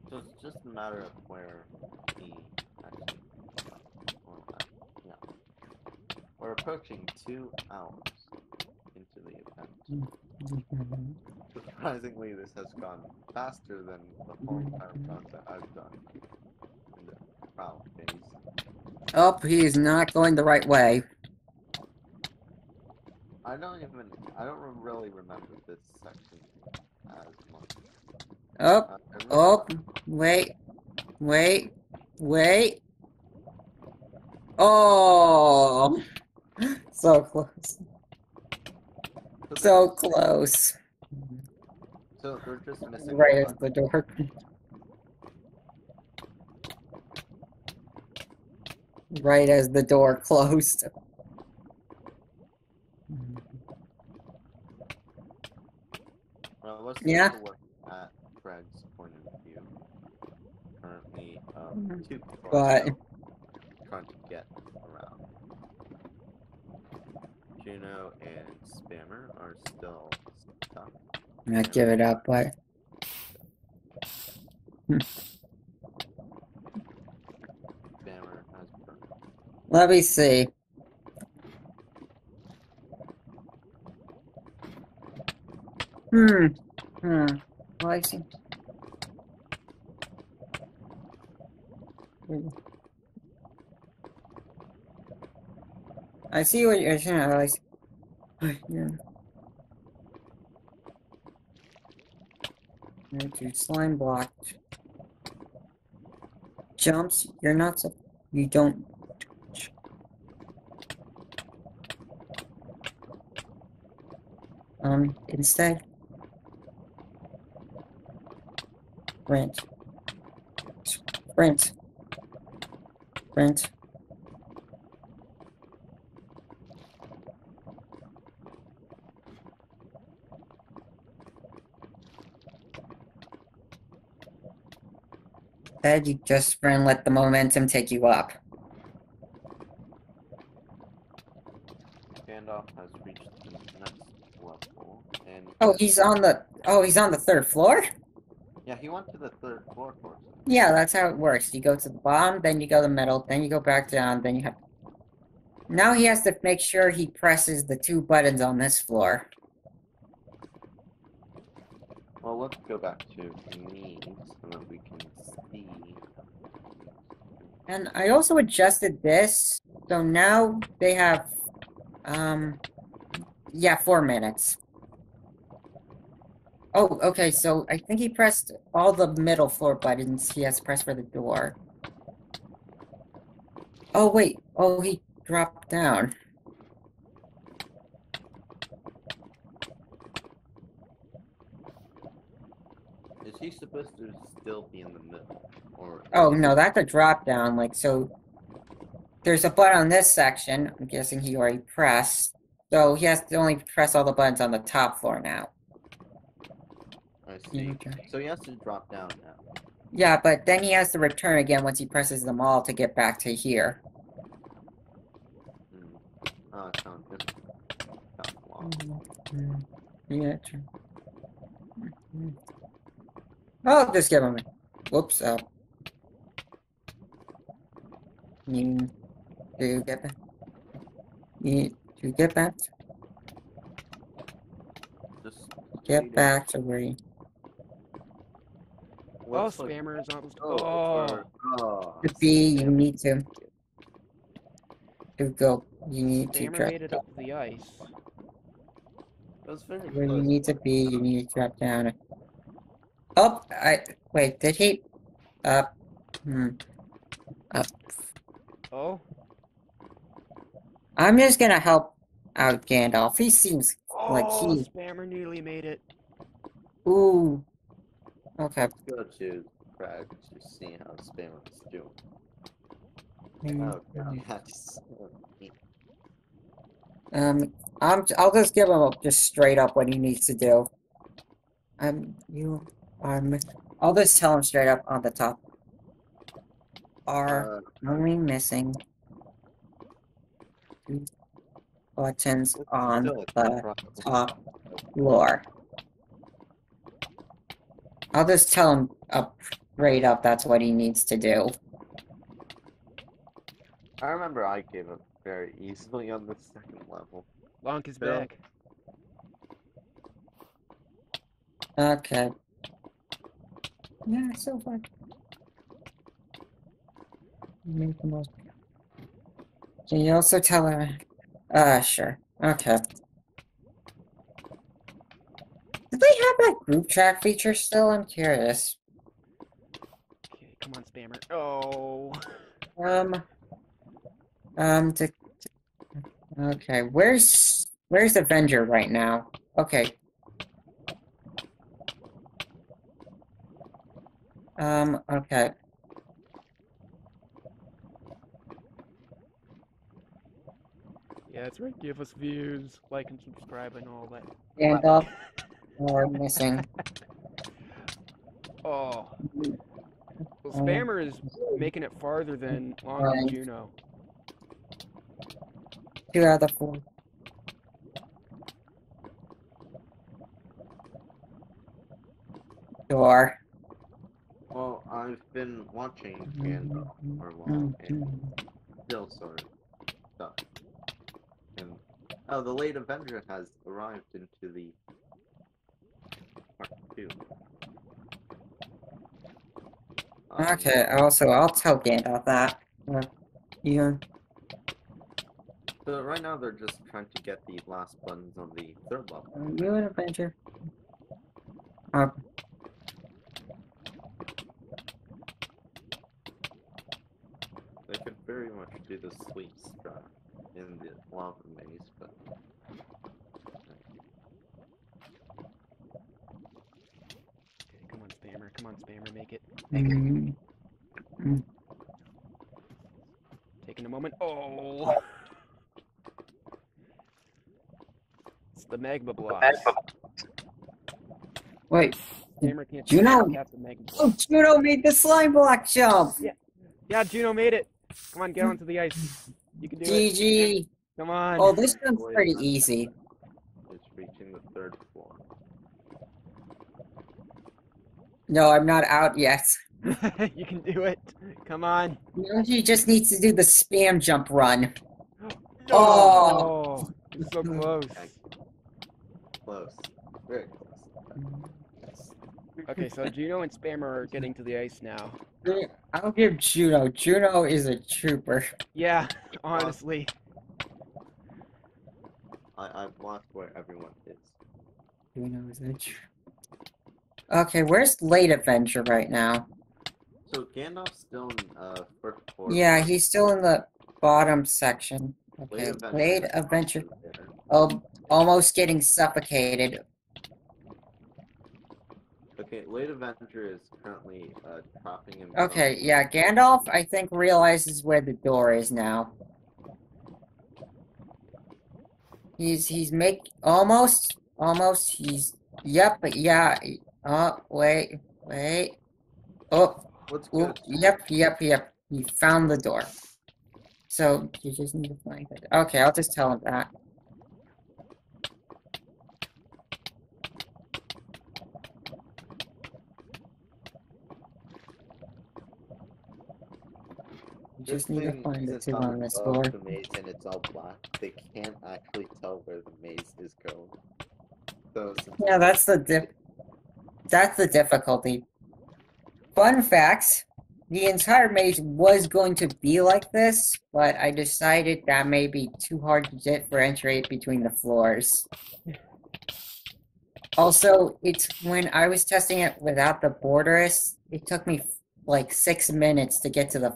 So it's just a matter of where he actually or not. No. We're approaching two hours into the event. Surprisingly, this has gone faster than the whole entire process I've done in the trial phase. Oh, he's not going the right way. I don't even, I don't really remember this section as much. Oh, uh, oh, wait, wait, wait. Oh, so close. So, so close. So we're just missing right at the door. Right as the door closed. Well, let's yeah. take a look at Craig's point of view. Currently, um, two people but... trying to get around. Juno and Spammer are still stuck. I'm not give it up, but... Spammer has burned. Let me see. Hmm. Hmm. Well, I see. I see what you're saying. I see. Yeah. Okay, slime blocked. Jumps, you're not so you don't um instead Sprint. Sprint. Sprint. Instead, you just sprint and let the momentum take you up. Gandalf has reached the next level. And oh, he's on the oh, he's on the third floor? Yeah, he went to the third floor for us. Yeah, that's how it works. You go to the bottom, then you go to the middle, then you go back down, then you have... Now he has to make sure he presses the two buttons on this floor. Well, let's go back to me so that we can see. And I also adjusted this, so now they have, um, yeah, four minutes. Oh, okay, so I think he pressed all the middle floor buttons he has pressed for the door. Oh, wait. Oh, he dropped down. Is he supposed to still be in the middle? Or oh, no, that's a drop down. Like, so there's a button on this section. I'm guessing he already pressed. So he has to only press all the buttons on the top floor now. See. So he has to drop down now. Yeah, but then he has to return again once he presses them all to get back to here. Mm. Oh, it sounds different. Sounds long. Mm-hmm. Yeah, true. Mm-hmm. I'll just give him a... Whoops. Uh, need to get back. Need to get back. Just get back to where you... Oh, Spammer is almost... Oh. Oh. To be, you need to... To go, you need to... Spammer made it up the ice. That was very where close. You need to be, you need to drop down. Up, oh, I... Wait, did he... Up. Hmm. Up. Oh? I'm just gonna help out Gandalf. He seems oh, like he... Spammer nearly made it. Ooh. Okay. Let's go to Craig to see how Spammer is doing. Oh, God. Um, I'm, I'll just give him up just straight up what he needs to do. Um, you, um, I'll just tell him straight up on the top. Are uh, only missing two buttons on the top floor. I'll just tell him up, right up, that's what he needs to do. I remember I gave up very easily on the second level. Lonk is Bill. Back. Okay. Yeah, so far. Make the most. Can you also tell him? Uh, sure. Okay. Did they have that group chat feature still? I'm curious. Okay, come on, Spammer. Oh. Um. Um. To, to, okay, where's where's Avenger right now? Okay. Um. Okay. Yeah, that's right. Give us views, like, and subscribe, and all that. Gandalf. We're missing. Oh. Well, Spammer is making it farther than Long right. And Juno. Two out of the four. Door. Well, I've been watching Gandalf for a while and still sort of stuck. And, oh, the late Avenger has arrived into the Too. Okay, also, I'll tell Gandalf that. Uh, yeah. So, right now, they're just trying to get the last buttons on the third level. Are you an Avenger? Uh, do the sweet stuff in the lava maze, but... Okay, come on, Spammer. Come on, Spammer. Make it. Make it. Mm-hmm. Taking a moment. Oh! It's the magma block. Wait. Spammer can't Juno! Oh, Juno made the slime block jump! Yeah. Yeah, Juno made it. Come on, get onto the ice. You can do G G. It. G G. Come on. Oh, this one's pretty easy. It's reaching the third floor. No, I'm not out yet. You can do it. Come on. No, she just needs to do the spam jump run. Oh, oh. You're so close. Close. Very close. Okay, so Juno and Spammer are getting to the ice now. I'll give Juno. Juno is a trooper. Yeah, honestly. I, I've lost where everyone is. Juno is a trooper. Okay, where's late Avenger right now? So Gandalf's still in uh, first floor. Yeah, he's still in the bottom section. Okay, late, late Avenger. Avenger. Oh, almost getting suffocated. Okay, late Avenger is currently uh, dropping him. Okay, down. Yeah, Gandalf, I think, realizes where the door is now. He's he's make almost almost he's yep, but yeah. Oh wait, wait. Oh, what's good? Yep, yep, yep. He found the door. So you just need to find it. Okay, I'll just tell him that. Just need to find the two on this floor. The maze and it's all blocked. They can't actually tell where the maze is going. So yeah, that's the dip. That's the difficulty. Fun fact: the entire maze was going to be like this, but I decided that may be too hard to differentiate between the floors. Also, it's when I was testing it without the borders, it took me like six minutes to get to the.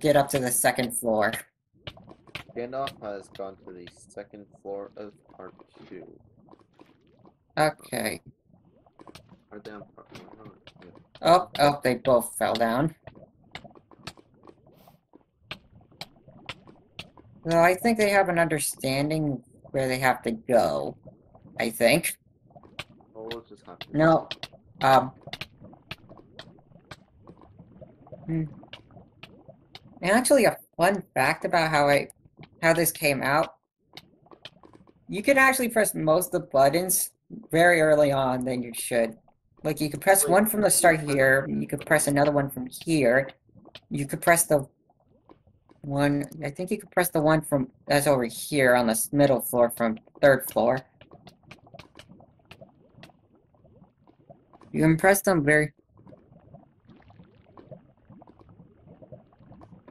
Get up to the second floor. Gandalf has gone to the second floor of part two. Okay. Or down part one. Oh, oh, they both fell down. Well, I think they have an understanding where they have to go. I think. Well, we'll just have to no. Go. Um. Hmm. And actually, a fun fact about how I, how this came out. You can actually press most of the buttons very early on than you should. Like you could press one from the start here. You could press another one from here. You could press the one. I think you could press the one from that's over here on the middle floor from third floor. You can press them very.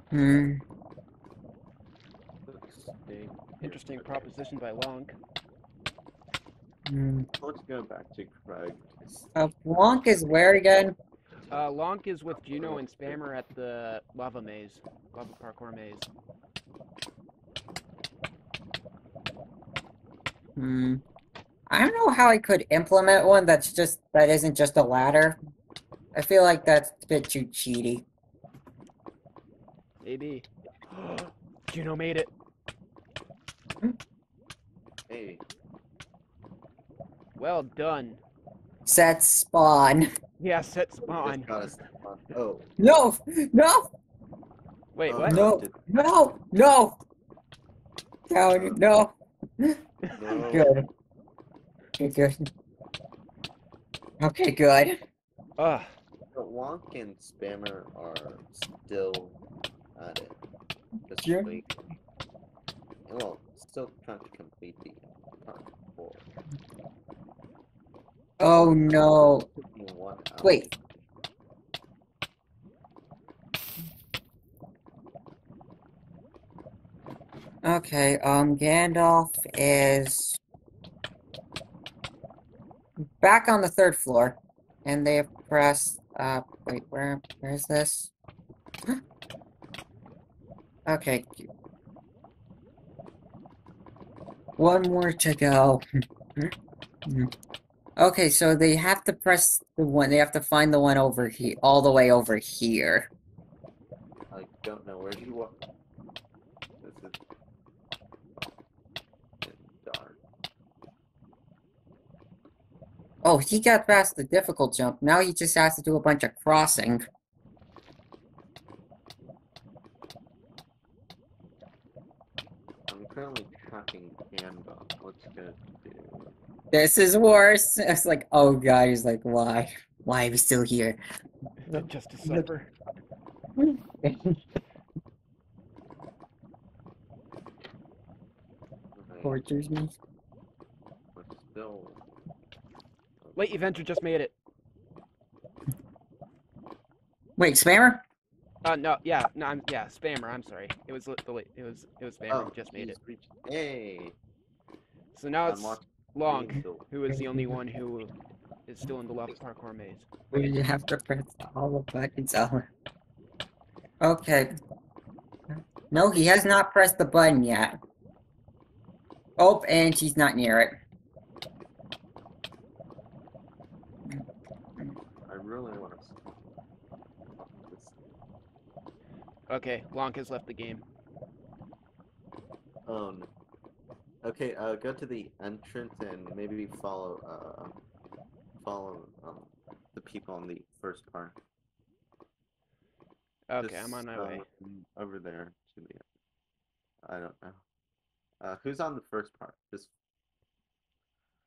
Hmm. Interesting proposition by Lonk. Hmm. Let's go back to Craig. Uh, Lonk is where again? Uh, Lonk is with Juno and Spammer at the lava maze, lava parkour maze. Hmm. I don't know how I could implement one that's just that isn't just a ladder. I feel like that's a bit too cheaty. Maybe. Juno made it. Hey. Well done. Set spawn. Yeah, set spawn. Oh. No! No! Wait, what? No! No! No! Down, no! No. Good. Good, good. Okay, good. Ugh. The Wonk and Spammer are still... Got it. Just sure. Wait. Well, still trying to complete the part four. Oh no! Wait. Okay. Um, Gandalf is back on the third floor, and they have pressed. Uh, wait. Where? Where is this? Okay. One more to go. Okay, so they have to press the one. They have to find the one over here, all the way over here. I don't know where you walk. This is dark. Oh, he got past the difficult jump. Now he just has to do a bunch of crossing. I'm currently tracking Gandalf. What's good? This is worse. It's like, oh god, he's like, why? Why are we still here? Just a supper. Tortures me. Wait, Avenger just made it. Wait, Spammer? Uh, no, yeah, no, I'm, yeah, Spammer. I'm sorry. It was the late. It was, it was Spammer. Oh, just made it. Hey. So now it's Lonk, who is the only one who is still in the left parkour maze. We have to press all the buttons out. Okay. No, he has not pressed the button yet. Oh, and she's not near it. I really want to... Okay, Lonk has left the game. Oh, no. Okay, uh, go to the entrance and maybe follow, uh, follow, um, the people on the first car. Okay, just, I'm on my uh, way. Over there to the, I don't know. Uh, who's on the first part? Just.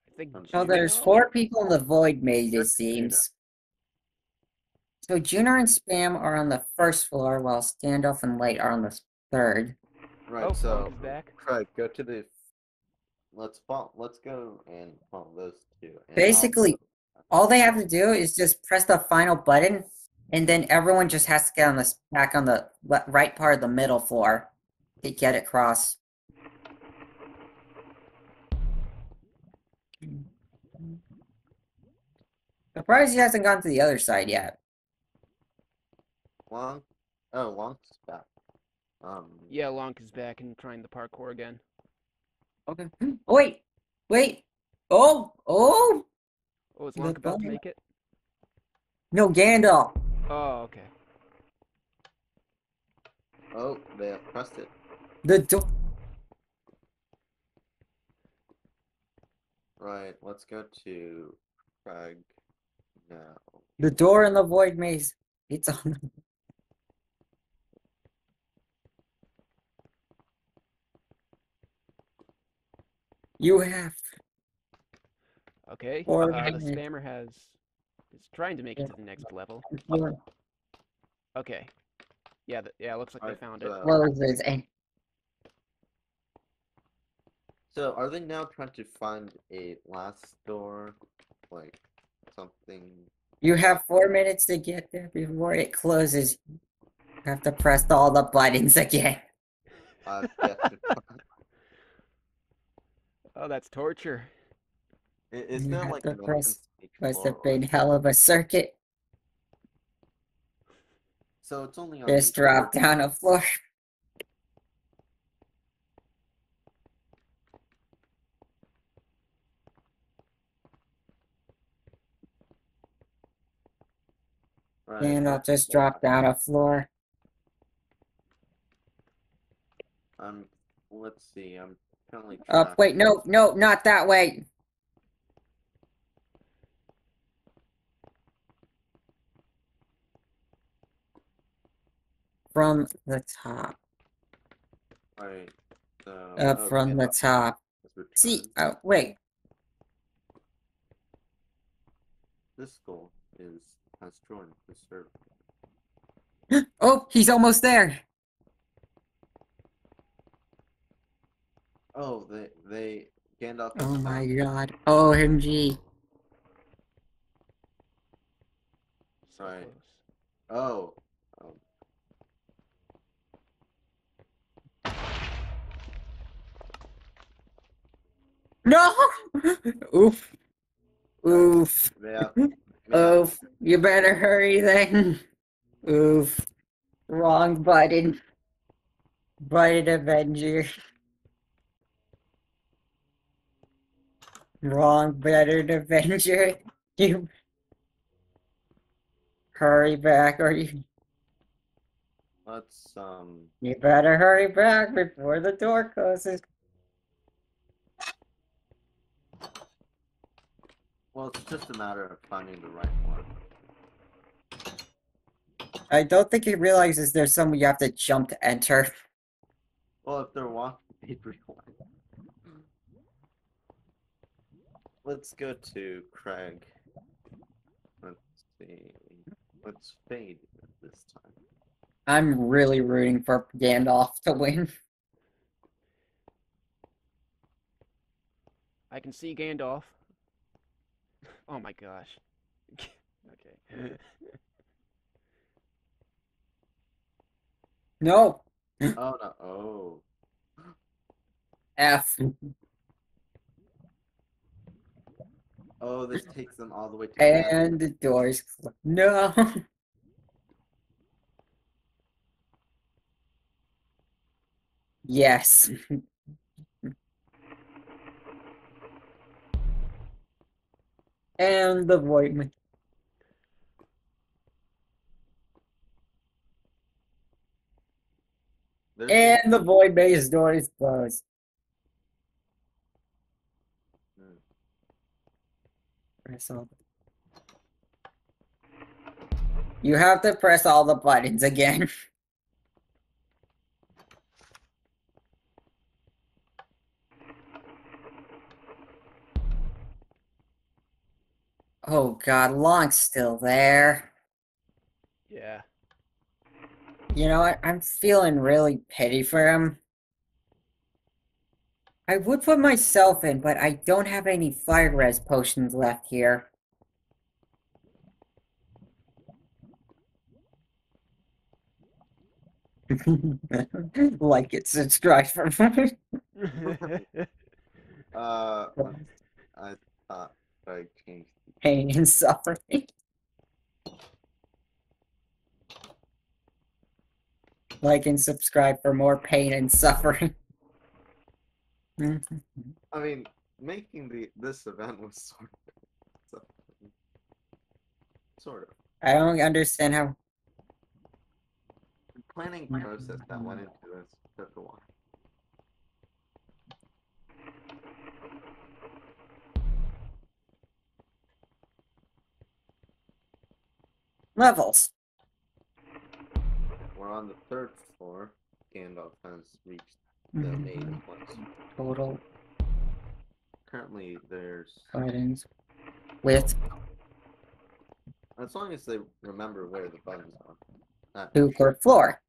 I think. Um, so there's four people in the void maze, it seems. So Juno and Spam are on the first floor, while Standoff and Light are on the third. Right, oh, so, back. Craig, go to the. Let's follow, let's go and follow those two. And basically, also, all they have to do is just press the final button, and then everyone just has to get on the back on the right part of the middle floor to get it across. Surprised he hasn't gone to the other side yet. Long, oh, Lonk's back. Um. Yeah, Lonk is back and trying the parkour again. Okay. Oh, wait, wait. Oh, oh. Oh, is Lonk about to make it? No, Gandalf. Oh, okay. Oh, they have pressed it. The door. Right. Let's go to Craig now. The door in the void maze. It's on. You have. Okay. Or uh, the Spammer has is trying to make it to the next level. Okay. Yeah. The, yeah. Looks like I, they found uh, it. So are they now trying to find a last door, like something? You have four minutes to get there before it closes. You have to press all the buttons again. Uh, Oh, that's torture. It, it's you not like the press. Must have been hell of a circuit. So it's only on just drop floor. Down a floor. Right. And I'll just drop down a floor. Um, let's see. I'm. Up! Wait! No! No! Not that way! From the top. Right. So, up oh, from the up. Top. See. Oh, wait. This goal is has joined the server. Oh, he's almost there. Oh, they, they, Gandalf. Oh my god. O M G. Sorry. Oh. oh. No! Oof. Oof. Yeah. Oof. You better hurry then. Oof. Wrong button. by an Avenger. Wrong, better an Avenger. You hurry back, or you. Let's um. You better hurry back before the door closes. Well, it's just a matter of finding the right one. I don't think he realizes there's someone you have to jump to enter. Well, if they're walking, they'd realize. Let's go to Craig. Let's see. Let's fade this time. I'm really rooting for Gandalf to win. I can see Gandalf. Oh my gosh. Okay. No. Oh no. Oh. F. Oh, this takes them all the way to and the, the doors. No. Yes. And the void. There's and the void maze door is closed. Hmm. You have to press all the buttons again. Oh god, Lonk's still there. Yeah. You know what? I'm feeling really pity for him. I would put myself in, but I don't have any fire res potions left here. Like it, subscribe for me. uh, I thought I changed. Pain and suffering. Like and subscribe for more pain and suffering. I mean, making the this event was sort of suffering. Sort of. I don't understand how the planning process that went into this took a while. Levels. We're on the third floor. Gandalf has reached the mm-hmm. main place. Total. Currently, there's buttons. With. As long as they remember where the buttons are. Not two per floor.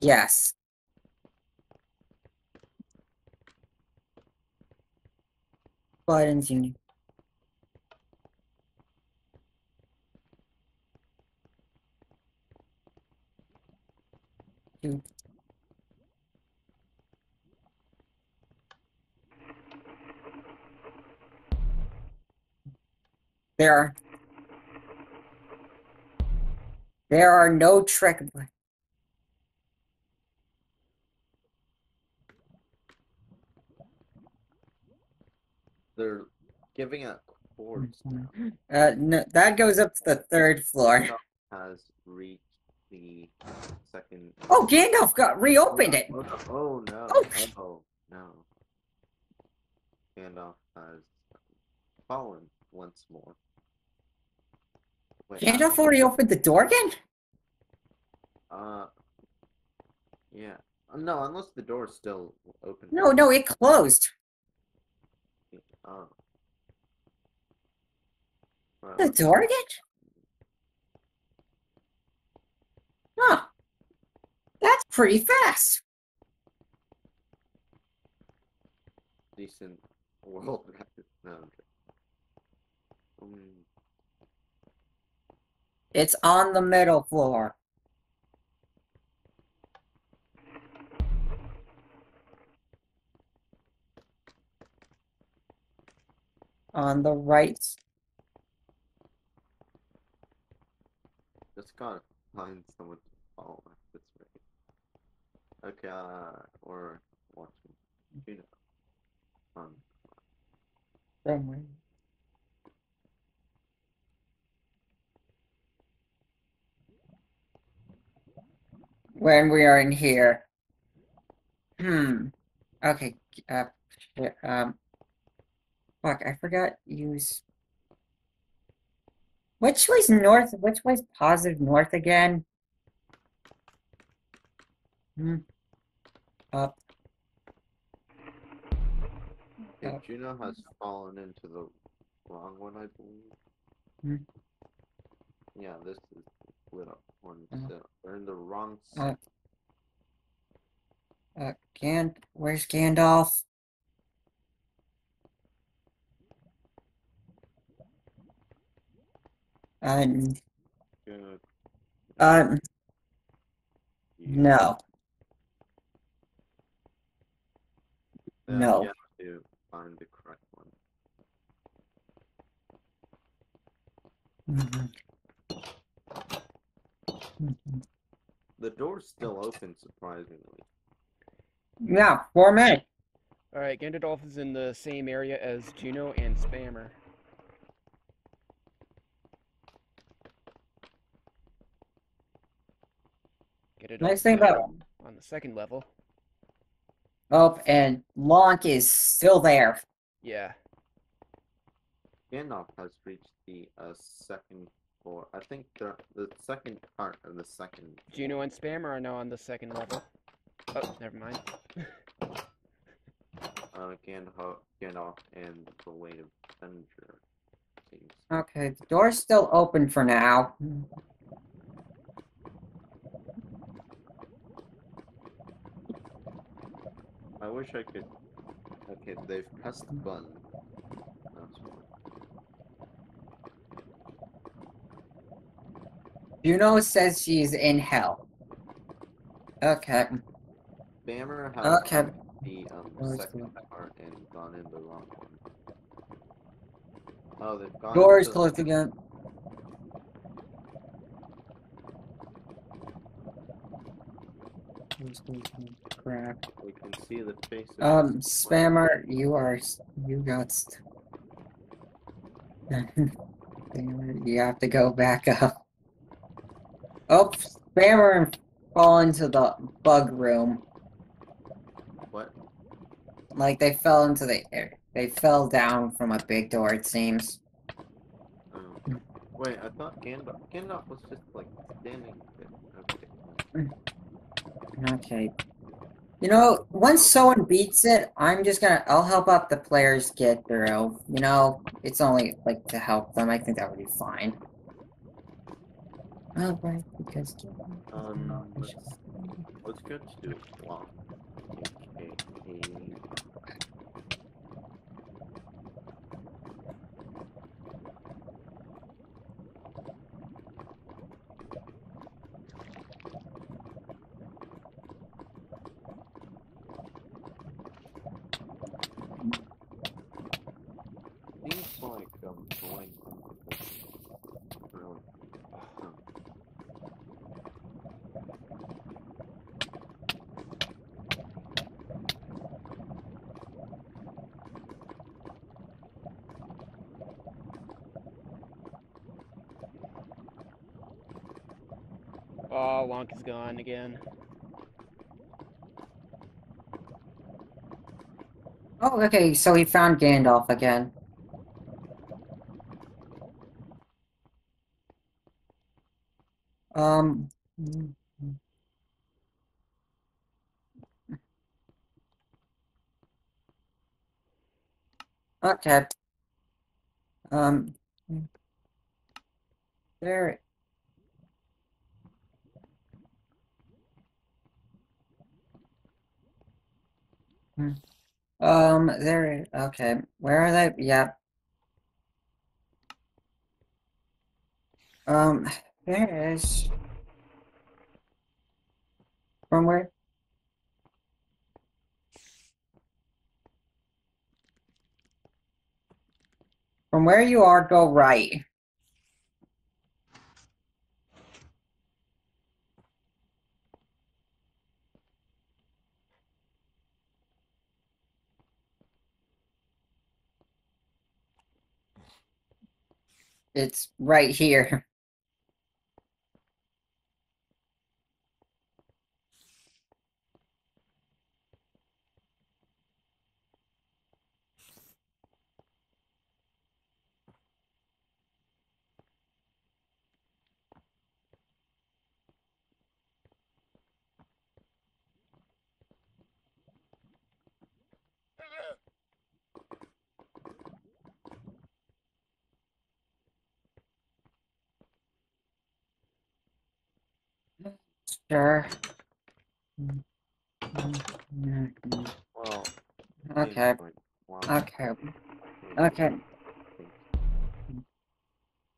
Yes. Buttons you need. Two. There are. There are no trick buttons. They're giving out cords now. Uh, no, that goes up to the third floor. Has reached the second. Oh, Gandalf got reopened it. Oh, oh no! Oh, oh no! Gandalf has fallen once more. Wait, Gandalf already opened the door again. Uh, yeah. No, unless the door's still open. No, no, it closed. Oh. Wow. The door again? Huh. That's pretty fast. Decent world record. No, um. It's on the middle floor. on the right. Just gotta find someone to follow at this rate. Okay, uh, or watching Juno. Um, somewhere. When we are in here. Hmm. Okay. Uh, um. Fuck, I forgot. Use. Which way's north? Which way's positive north again? Hmm. Up. Yeah, Juno has fallen into the wrong one, I believe. Hmm. Yeah, this is lit up one. Uh, so we're in the wrong side. Uh, uh, Gand where's Gandalf? Um, Good. um, yeah. no, uh, no. You have to find the correct one. Mm-hmm. The door's still open, surprisingly. Yeah, for me. All right, Gandalf is in the same area as Juno and Spammer. Get it nice thing about on the second level. Oh, and Lonk is still there. Yeah. Gandalf has reached the uh, second floor. I think the the second part of the second. Juno and Spammer are now on the second level. Oh, never mind. uh, Gandalf, Gandalf and the weight of Avenger. Okay, the door's still open for now. I wish I could. Okay, they've pressed the button. That's right. Juno says she's in hell. Okay. Spammer has okay. the um, oh, second part and gone in the wrong one. Oh, they've gone. Door is closed the... again. Crap. We can see the faces. Um, Spammer, you are, you got. Spammer, you have to go back up. Oh, Spammer and fall into the bug room. What? Like they fell into the air. They fell down from a big door, it seems. Um, wait, I thought Gandalf, Gandalf was just like standing there. Okay. Okay. You know, once someone beats it, I'm just gonna, I'll help up the players get through. You know, it's only, like, to help them. I think that would be fine. Oh, right, because... Um, let's, let's go to do Lonk. Oh, Lonk is gone again. Oh, okay, so he found Gandalf again. Um... Okay. Um... There... Um, there, okay, where are they? Yeah. Um, there it is. From where? From where you are, go right. It's right here. Sure. Well, okay. Okay. Okay.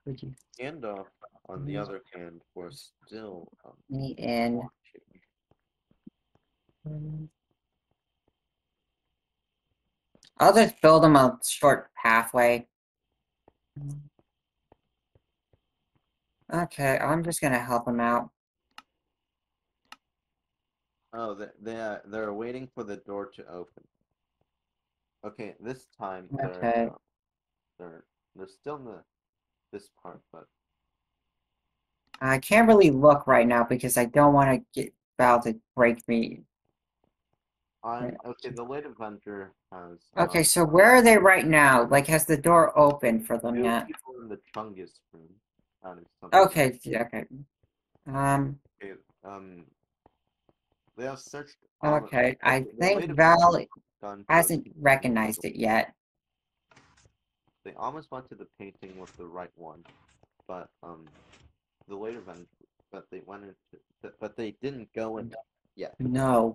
Would you? Gandalf, on the other hand, was still um, me in. Watching. I'll just build him a short pathway. Okay, I'm just gonna help him out. Oh, they, they're, they're waiting for the door to open. Okay, this time they're, okay. uh, they're, they're still in the, this part, but... I can't really look right now because I don't want to get Val to break me. I'm, okay, the late Avenger has... Okay, um, so where are they right now? Like, has the door opened for them yet? People in the Chungus room. Okay, okay. Um... Okay, um... They have searched. Okay, I the think Val hasn't recognized it yet. They almost went to the painting with the right one, but um, the later one, but they went into, but they didn't go in yet. No.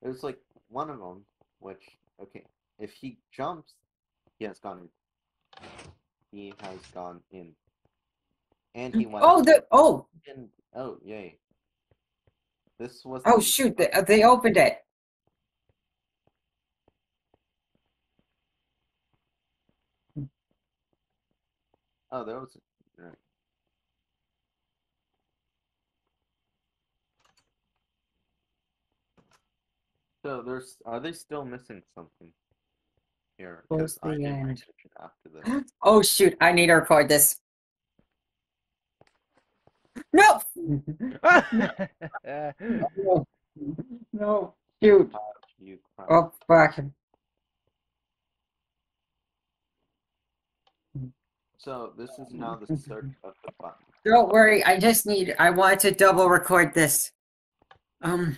It was like one of them, which okay, if he jumps, he has gone in. He has gone in, and he went. Oh, the oh. And, oh, yay. This was oh shoot! They, they opened it. Oh, there was right. So there's are they still missing something here? Close the end. After this. Oh shoot! I need to record this. No! no! No! Shoot! Oh, fuck. So, this is now the search of the button. Don't worry, I just need, I want to double record this. Um.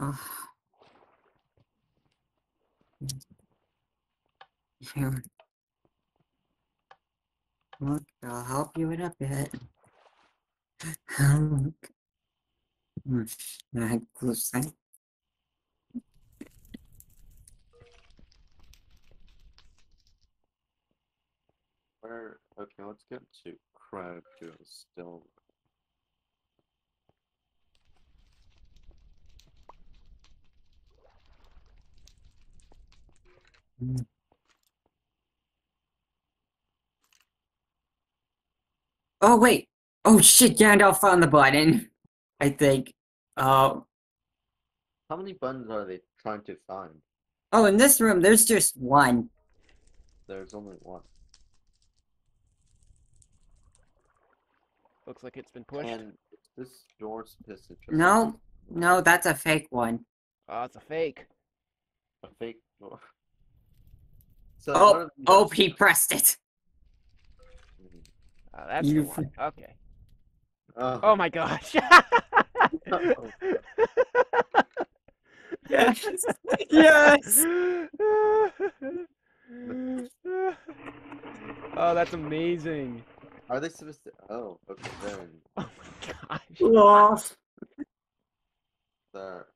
Uh, here. Look, I'll help you in a bit. Um, I close that. Where? Okay, let's get to Craig, who is still. Mm. Oh, wait. Oh, shit, Gandalf found the button, I think. Uh, How many buttons are they trying to find? Oh, in this room, there's just one. There's only one. Looks like it's been pushed. And this door's pissed. No, no, that's a fake one. Oh, it's a fake. A fake door. So oh, oh, he pressed it. Oh, that's the one. Okay. Oh. Oh my gosh. Uh-oh. Yes. Yes. Oh, that's amazing. Are they supposed to? Oh, okay. Then. Oh my gosh. Lost. There.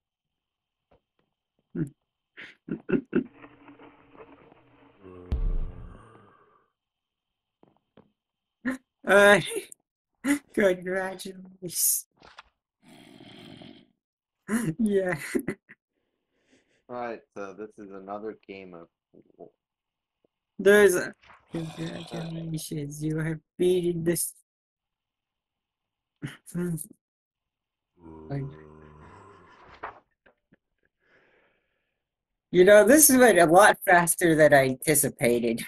Uh, congratulations. Yeah. Alright, so this is another game of... There's a... Congratulations, you have beaten this... You know, this went a lot faster than I anticipated.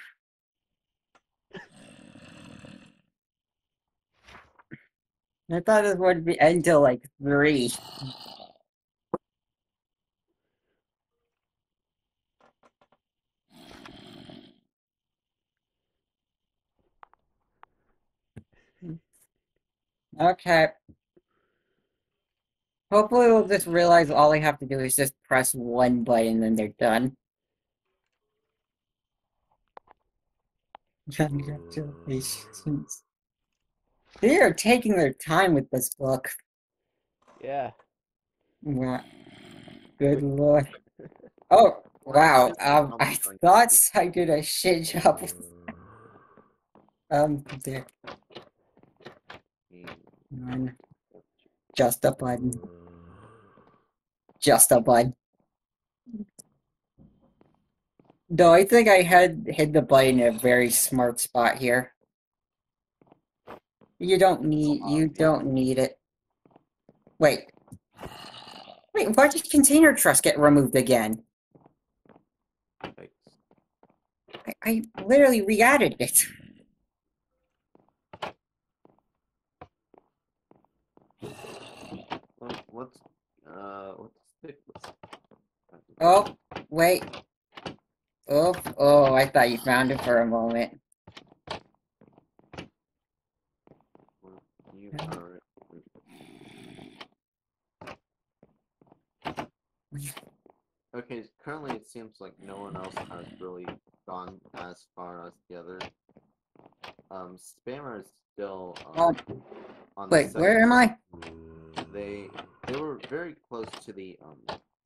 I thought it would be end till like three. Okay. Hopefully we'll just realize all they have to do is just press one button and then they're done. Congratulations. They are taking their time with this book. Yeah. Yeah. Good lord. Oh, wow. Um, I thought I did a shit job with that. Um, there. One. Just a button. Just a button. Though I think I had hid the button in a very smart spot here. You don't need, you don't need it. Wait. Wait, why did container trust get removed again? I, I literally re-added it. What's, uh, what's this? Oh, wait. Oh, oh, I thought you found it for a moment. Okay, currently it seems like no one else has really gone as far as the other. Um, Spammer is still um, oh. on Wait, the where am I? They they were very close to the um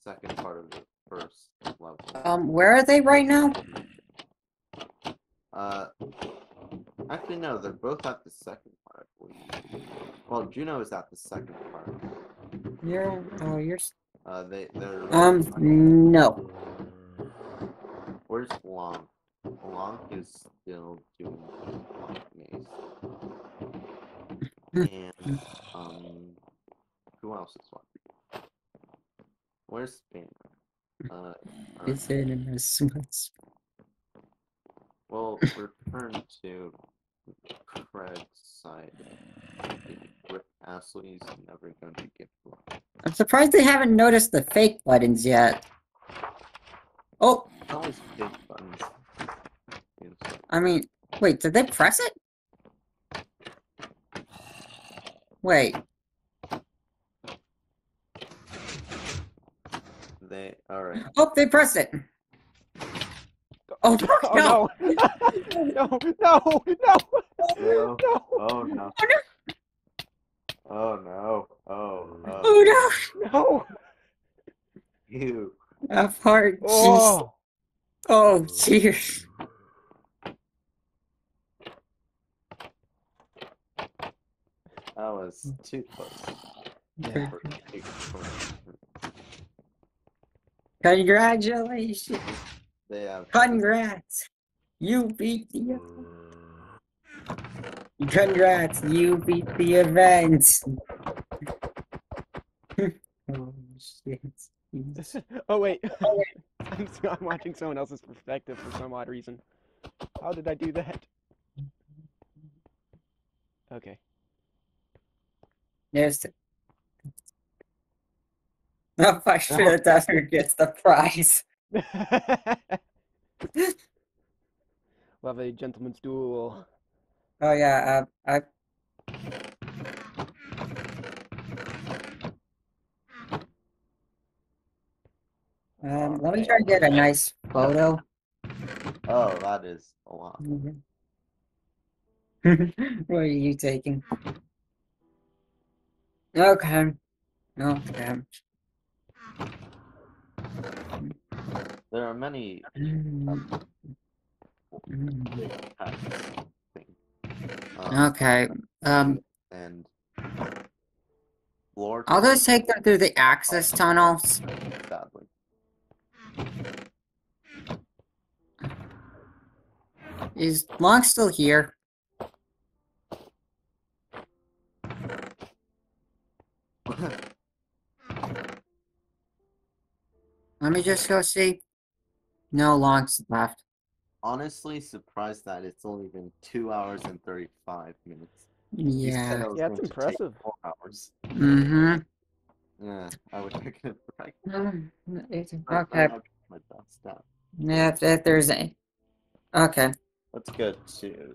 second part of the first level. Um, where are they right now? Uh, actually no, they're both at the second part, I believe. Well, Juno is at the second part. You're oh you're. Uh, they they're. Right um right. No. Where's Lonk? Lonk is still doing Lonk maze. And um. Who else is one? Where's Spammer? Uh, it's in a smudge. Well, return to Craig's side. Rick Astley's never going to get blocked. I'm surprised they haven't noticed the fake buttons yet. Oh! Always fake buttons. I mean, wait, did they press it? Wait. They, all right. Oh, they pressed it. Oh, no. Oh, no. No, no, no. No. No. Oh, no. Oh, no. Oh, no. Oh, no. Oh, no. No. You. I've heard. Oh, jeez. Oh, that was too close. Yeah. Congratulations! They have Congrats! You beat the event! Congrats! You beat the event! Oh shit. Oh wait! I'm, I'm watching someone else's perspective for some odd reason. How did I do that? Okay. There's... I'm not sure that that's who gets the prize. We'll have a gentleman's duel. Oh yeah, uh, I... Um, let me try to get a nice photo. Oh, that is a lot. What are you taking? Okay. Okay. There are many um, um, okay um and I'll just take them through the access tunnels. Sadly. Is Lonk still here? Let me just go see. No, Lonk's left. Honestly, surprised that it's only been two hours and thirty-five minutes. Yeah, yeah, that's impressive. Four hours. Mm-hmm. Yeah, I would pick it right. Um, it's okay. My best out. Yeah, if, if there's a. Okay. Let's go to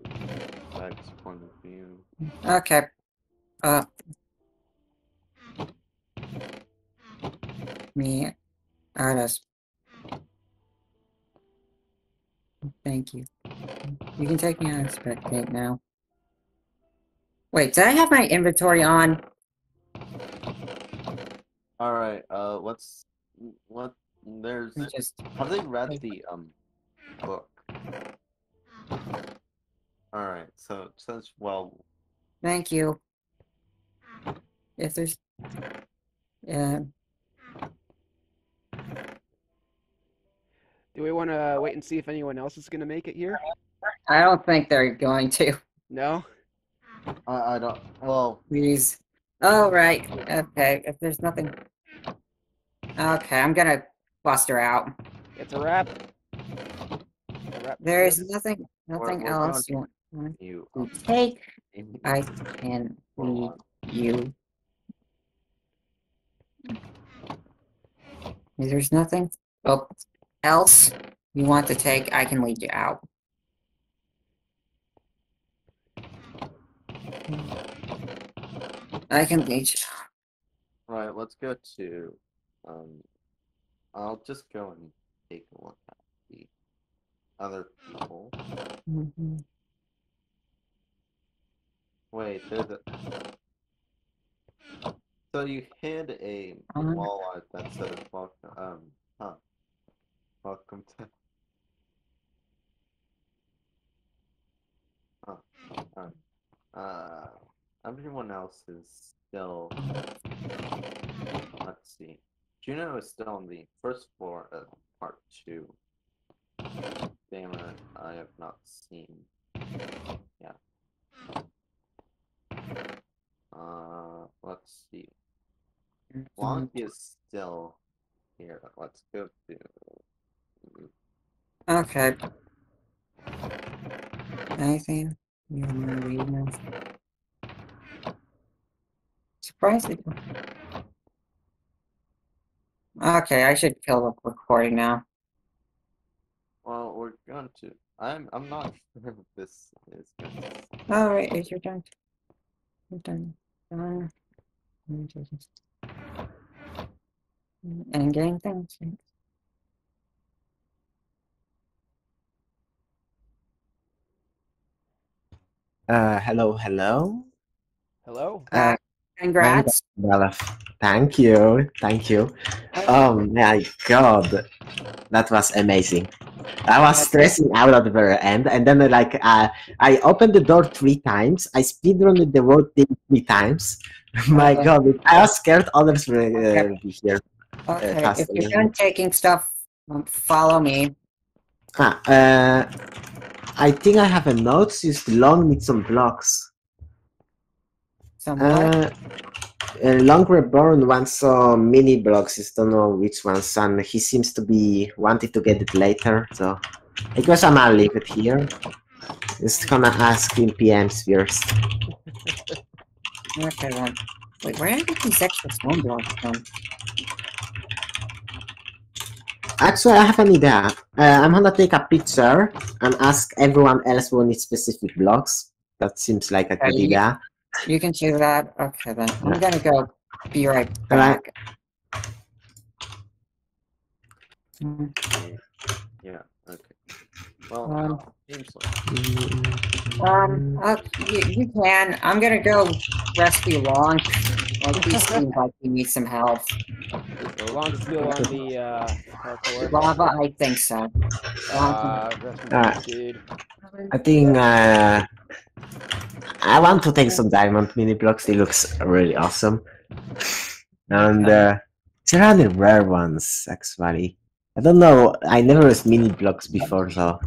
Craig's point of view. Okay. Uh. Me. Artist. Thank you. You can take me on a spectate now. Wait, did I have my inventory on? All right. Uh, what's what? There's. Just, have they read like, the um book? All right. So it says, well. Thank you. If there's. Yeah. Do we want to wait and see if anyone else is going to make it here? I don't think they're going to. No? I, I don't. Well, please. Oh, right. Okay. If there's nothing. Okay, I'm going to bust her out. It's a wrap. It's a wrap. There is nothing nothing we're, we're else you want you to take. I can lead you. If there's nothing. Oh. Else you want to take, I can lead you out. I can lead you out. All right, let's go to, um, I'll just go and take a look at the other people. Mm-hmm. Wait, there's a, so you hid a um, wall art that said, um, huh. Welcome to. Oh, alright. Uh, everyone else is still. Let's see. Juno is still on the first floor of part two. Spammer, I have not seen. Yeah. Uh, let's see. Lonk is still here. Let's go to. Okay. Anything you want to read now? Surprising. Okay, I should kill the recording now. Well, we're going to. I'm. I'm not sure if this is. Going to... All right, it's your turn. Your turn. Uh, and getting things. Uh, hello, hello. Hello. Uh, Congrats. Thank you, thank you. Oh my god, that was amazing. I was stressing out at the very end, and then like uh, I opened the door three times. I speedrun the whole thing three times. My god, I was scared others will uh, be here. Okay, uh, if you're done taking stuff, follow me. Ah, uh, I think I have a notes used long with some blocks. Some uh, Long Reborn wants some mini blocks. I don't know which ones, and he seems to be wanted to get it later. So I guess I'm gonna leave it here. Just gonna ask in P Ms first. Okay, well, wait, where did I get these extra stone blocks from? Actually, I have an idea. Uh, I'm gonna take a picture and ask everyone else who needs specific blocks. That seems like a good idea. You can do that. Okay, then. I'm gonna go be right back. Right. Yeah, okay. Well, um, seems like... um okay, you, you can. I'm gonna go rescue Lonk. He seems like he needs some help. Lonk's still on the uh, parkour. Lava, I think so. Uh, uh, dude. I think uh, I want to take some diamond mini blocks. It looks really awesome. And uh, there are the rare ones, actually. I don't know. I never used mini blocks before, so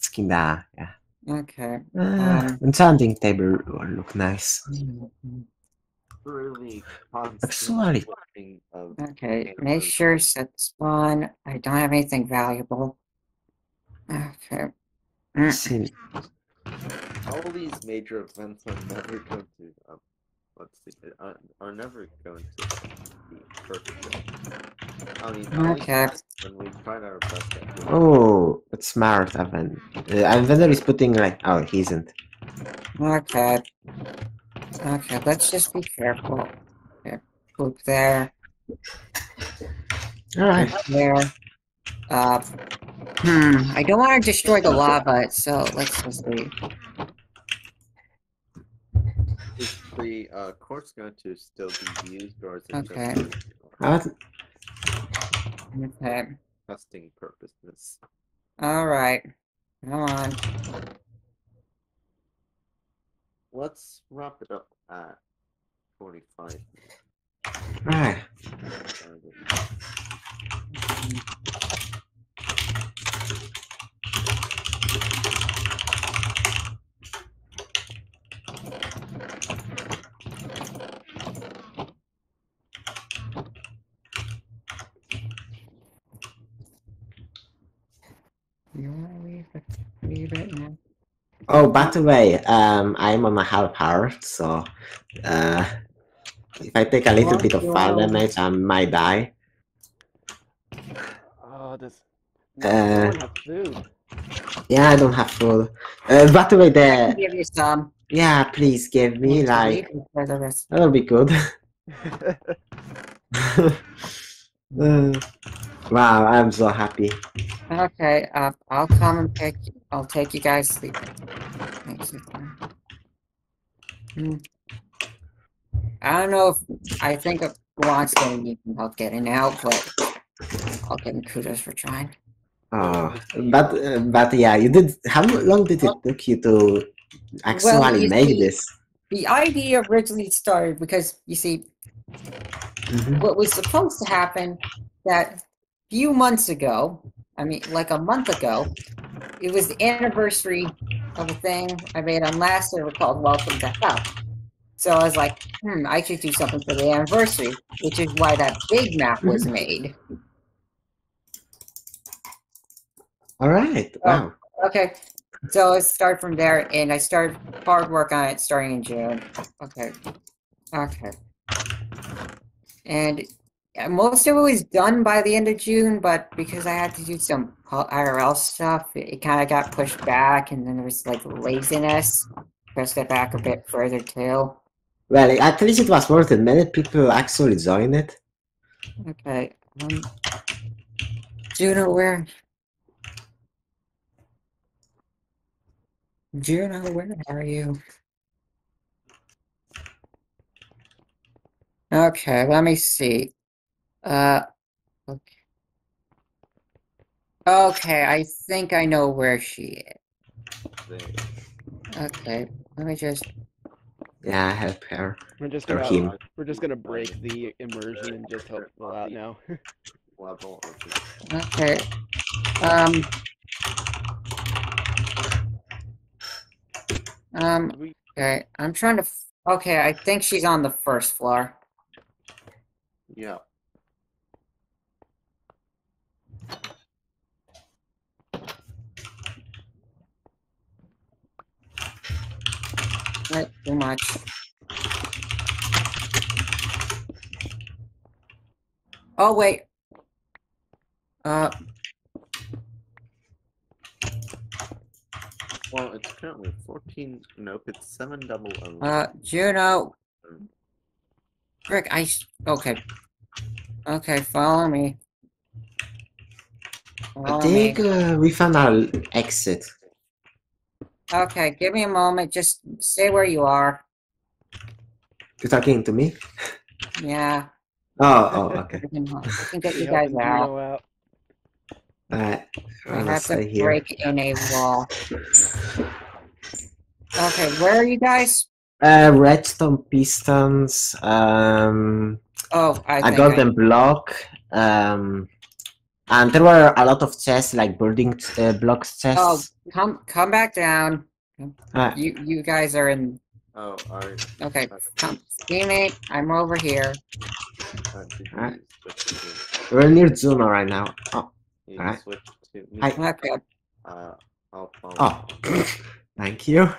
Skinda, yeah. Okay. Ah, um, enchanting table will look nice. Really Absolutely. Okay, make sure set spawn. I don't have anything valuable. Okay. Mm. All these major events are never going to. Um, let's see. Are, are never going to be perfect. I mean, okay. When we tried our best. Oh, it's smart, Evan. Uh, Evan is putting like. Oh, he isn't. Okay. Okay, let's just be careful. Okay, poop there. All right. Poop there. Uh, hmm. I don't want to destroy the lava, so let's just leave. Is the uh, quartz going to still be used, or is it okay. just okay. testing purposes? All right. Come on. Let's wrap it up at forty-five. All right. You want to leave it, leave it now? Oh, by the way, um, I'm on a half heart, so uh, if I take a little oh, bit of fire damage, I might die. Oh, this. No, uh, I don't have food. Yeah, I don't have food. Uh, by the way, the. Give you some. Yeah, please give me like. That'll be good. uh, wow, I'm so happy. Okay, uh, I'll come and pick. I'll take you guys sleeping. Mm. I don't know if I think Ron's gonna need some help getting out, but I'll give him kudos for trying. Oh, but uh, but yeah, you did. How long did it take you to actually well, you make see, this? The idea originally started because you see, mm-hmm. what was supposed to happen that few months ago. I mean, like a month ago, it was the anniversary of a thing I made on last server called Welcome Back Up. So I was like, hmm, I should do something for the anniversary, which is why that big map was made. All right. Wow. Oh, okay. So I start from there, and I started hard work on it starting in June. Okay. Okay. And most of it was done by the end of June, but because I had to do some I R L stuff, it kind of got pushed back, and then there was like laziness. Pushed it back a bit further too. Well, at least it was worth it. Many people actually joined it. Okay. Um, Juno, where? Juno, where are you? Okay, let me see. Uh, okay. Okay, I think I know where she is. Okay, let me just. Yeah, I have her. We're just gonna. Him. We're just gonna break the immersion and just help people out now. Okay. Um. Um. Okay, I'm trying to. F okay, I think she's on the first floor. Yeah. Not too much. Oh wait. Uh. Well, it's currently fourteen. Nope, it's seven double O. Uh, Juno. Rick, I. Okay. Okay, follow me. Follow I think uh, we found our exit. Okay, give me a moment. Just stay where you are. You're talking to me? Yeah. Oh, oh, okay. I can, I can get you guys out. All right. I have to break in a wall. Okay, where are you guys? Uh, redstone pistons. Um. Oh, I. I got them block. Um. And there were a lot of chests, like building uh, blocks chests. Oh, come, come back down. Uh, you, you guys are in. Oh, all right. Okay, come, teammate. I'm over here. Uh, we're near Juno right now. Oh, all right. Hi. Uh, I'll follow. Oh, thank you.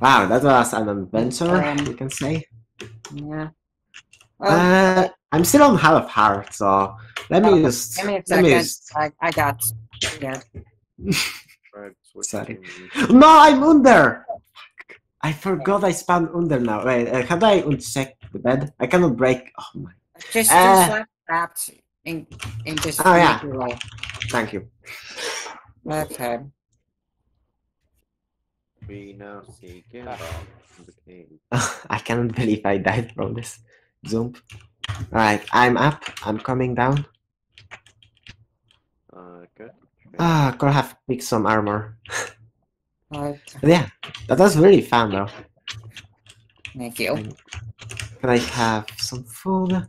Wow, that was an adventure, um, you can say. Yeah. Well, uh, I'm still on half of heart, so let me oh, just. Give me a second. Me just... I, I got. Yeah. Sorry. No, I'm under. I forgot I spawned under now. Wait, uh, how do I uncheck the bed? I cannot break. Oh my. Just uh, wrapped in in just. Oh yeah. Roll. Thank you. Okay. We now see Gandalf in the cave. I cannot believe I died from this jump. Alright, I'm up. I'm coming down. Uh, good. Ah, could have picked some armor. Okay. Yeah, that was really fun though. Thank you. Um, can I have some food?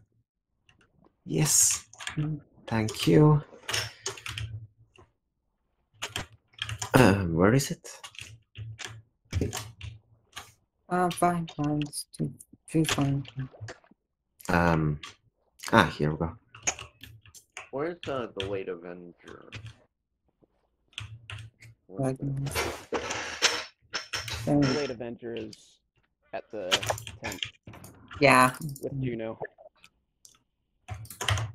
Yes. Thank you. Um, where is it? Uh, fine, fine. Two, three, fine. Um, ah, here we go. Where's uh, the late Avenger? Where's the... the late Avenger is at the tent. Yeah. With Juno.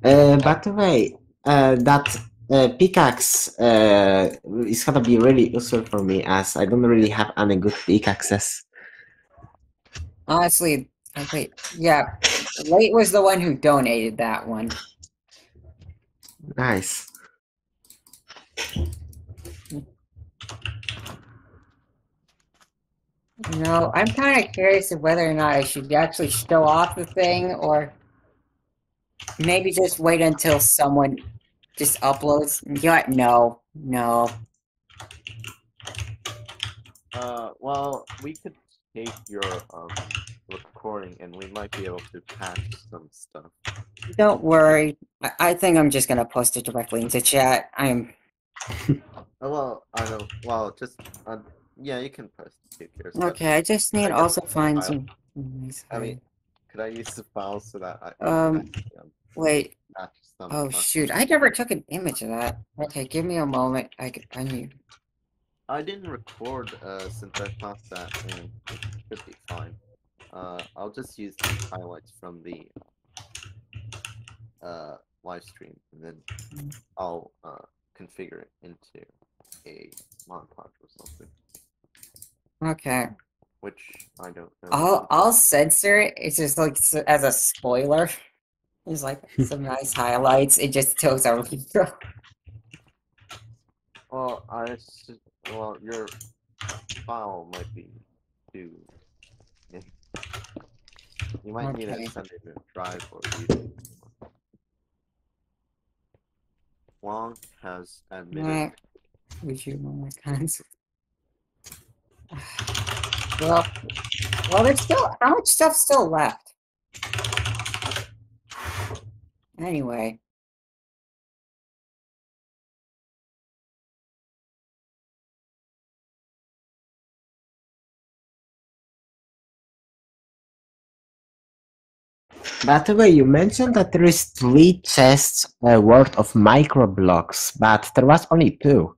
Uh, by the way, uh, that. Uh, pickaxe uh, is gonna be really useful for me as I don't really have any good pickaxes. Honestly, okay, yeah, Late was the one who donated that one. Nice. You know, I'm kind of curious of whether or not I should actually show off the thing or maybe just wait until someone just uploads. You know what? No, no. Uh, well, we could take your um recording, and we might be able to patch some stuff. Don't worry. I, I think I'm just gonna post it directly into chat. I'm. oh, well, I don't. Well, just uh, yeah, you can post it here. So okay, I just need I to also find file. some. I mean, could I use the file so that I? Um. Wait. Patch. Some oh stuff. Shoot! I never took an image of that. Okay, give me a moment. I I need. I didn't record uh, since I passed that, and it should be fine. Uh, I'll just use the highlights from the uh, live stream, and then I'll uh, configure it into a montage or something. Okay. Which I don't know. I'll I'll censor it. It's just like as a spoiler. There's like some nice highlights. It just tells our people. Well, I well your file might be too. Yeah. You might okay. need to send it to a drive or YouTube. Lonk has admitted. Would you want my kinds? Well, well, there's still how much stuff still left. Anyway. By the way, you mentioned that there is three chests uh, worth of micro blocks, but there was only two.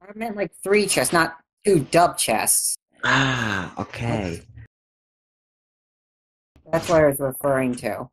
I meant like three chests, not two dub chests. Ah, okay. That's what I was referring to.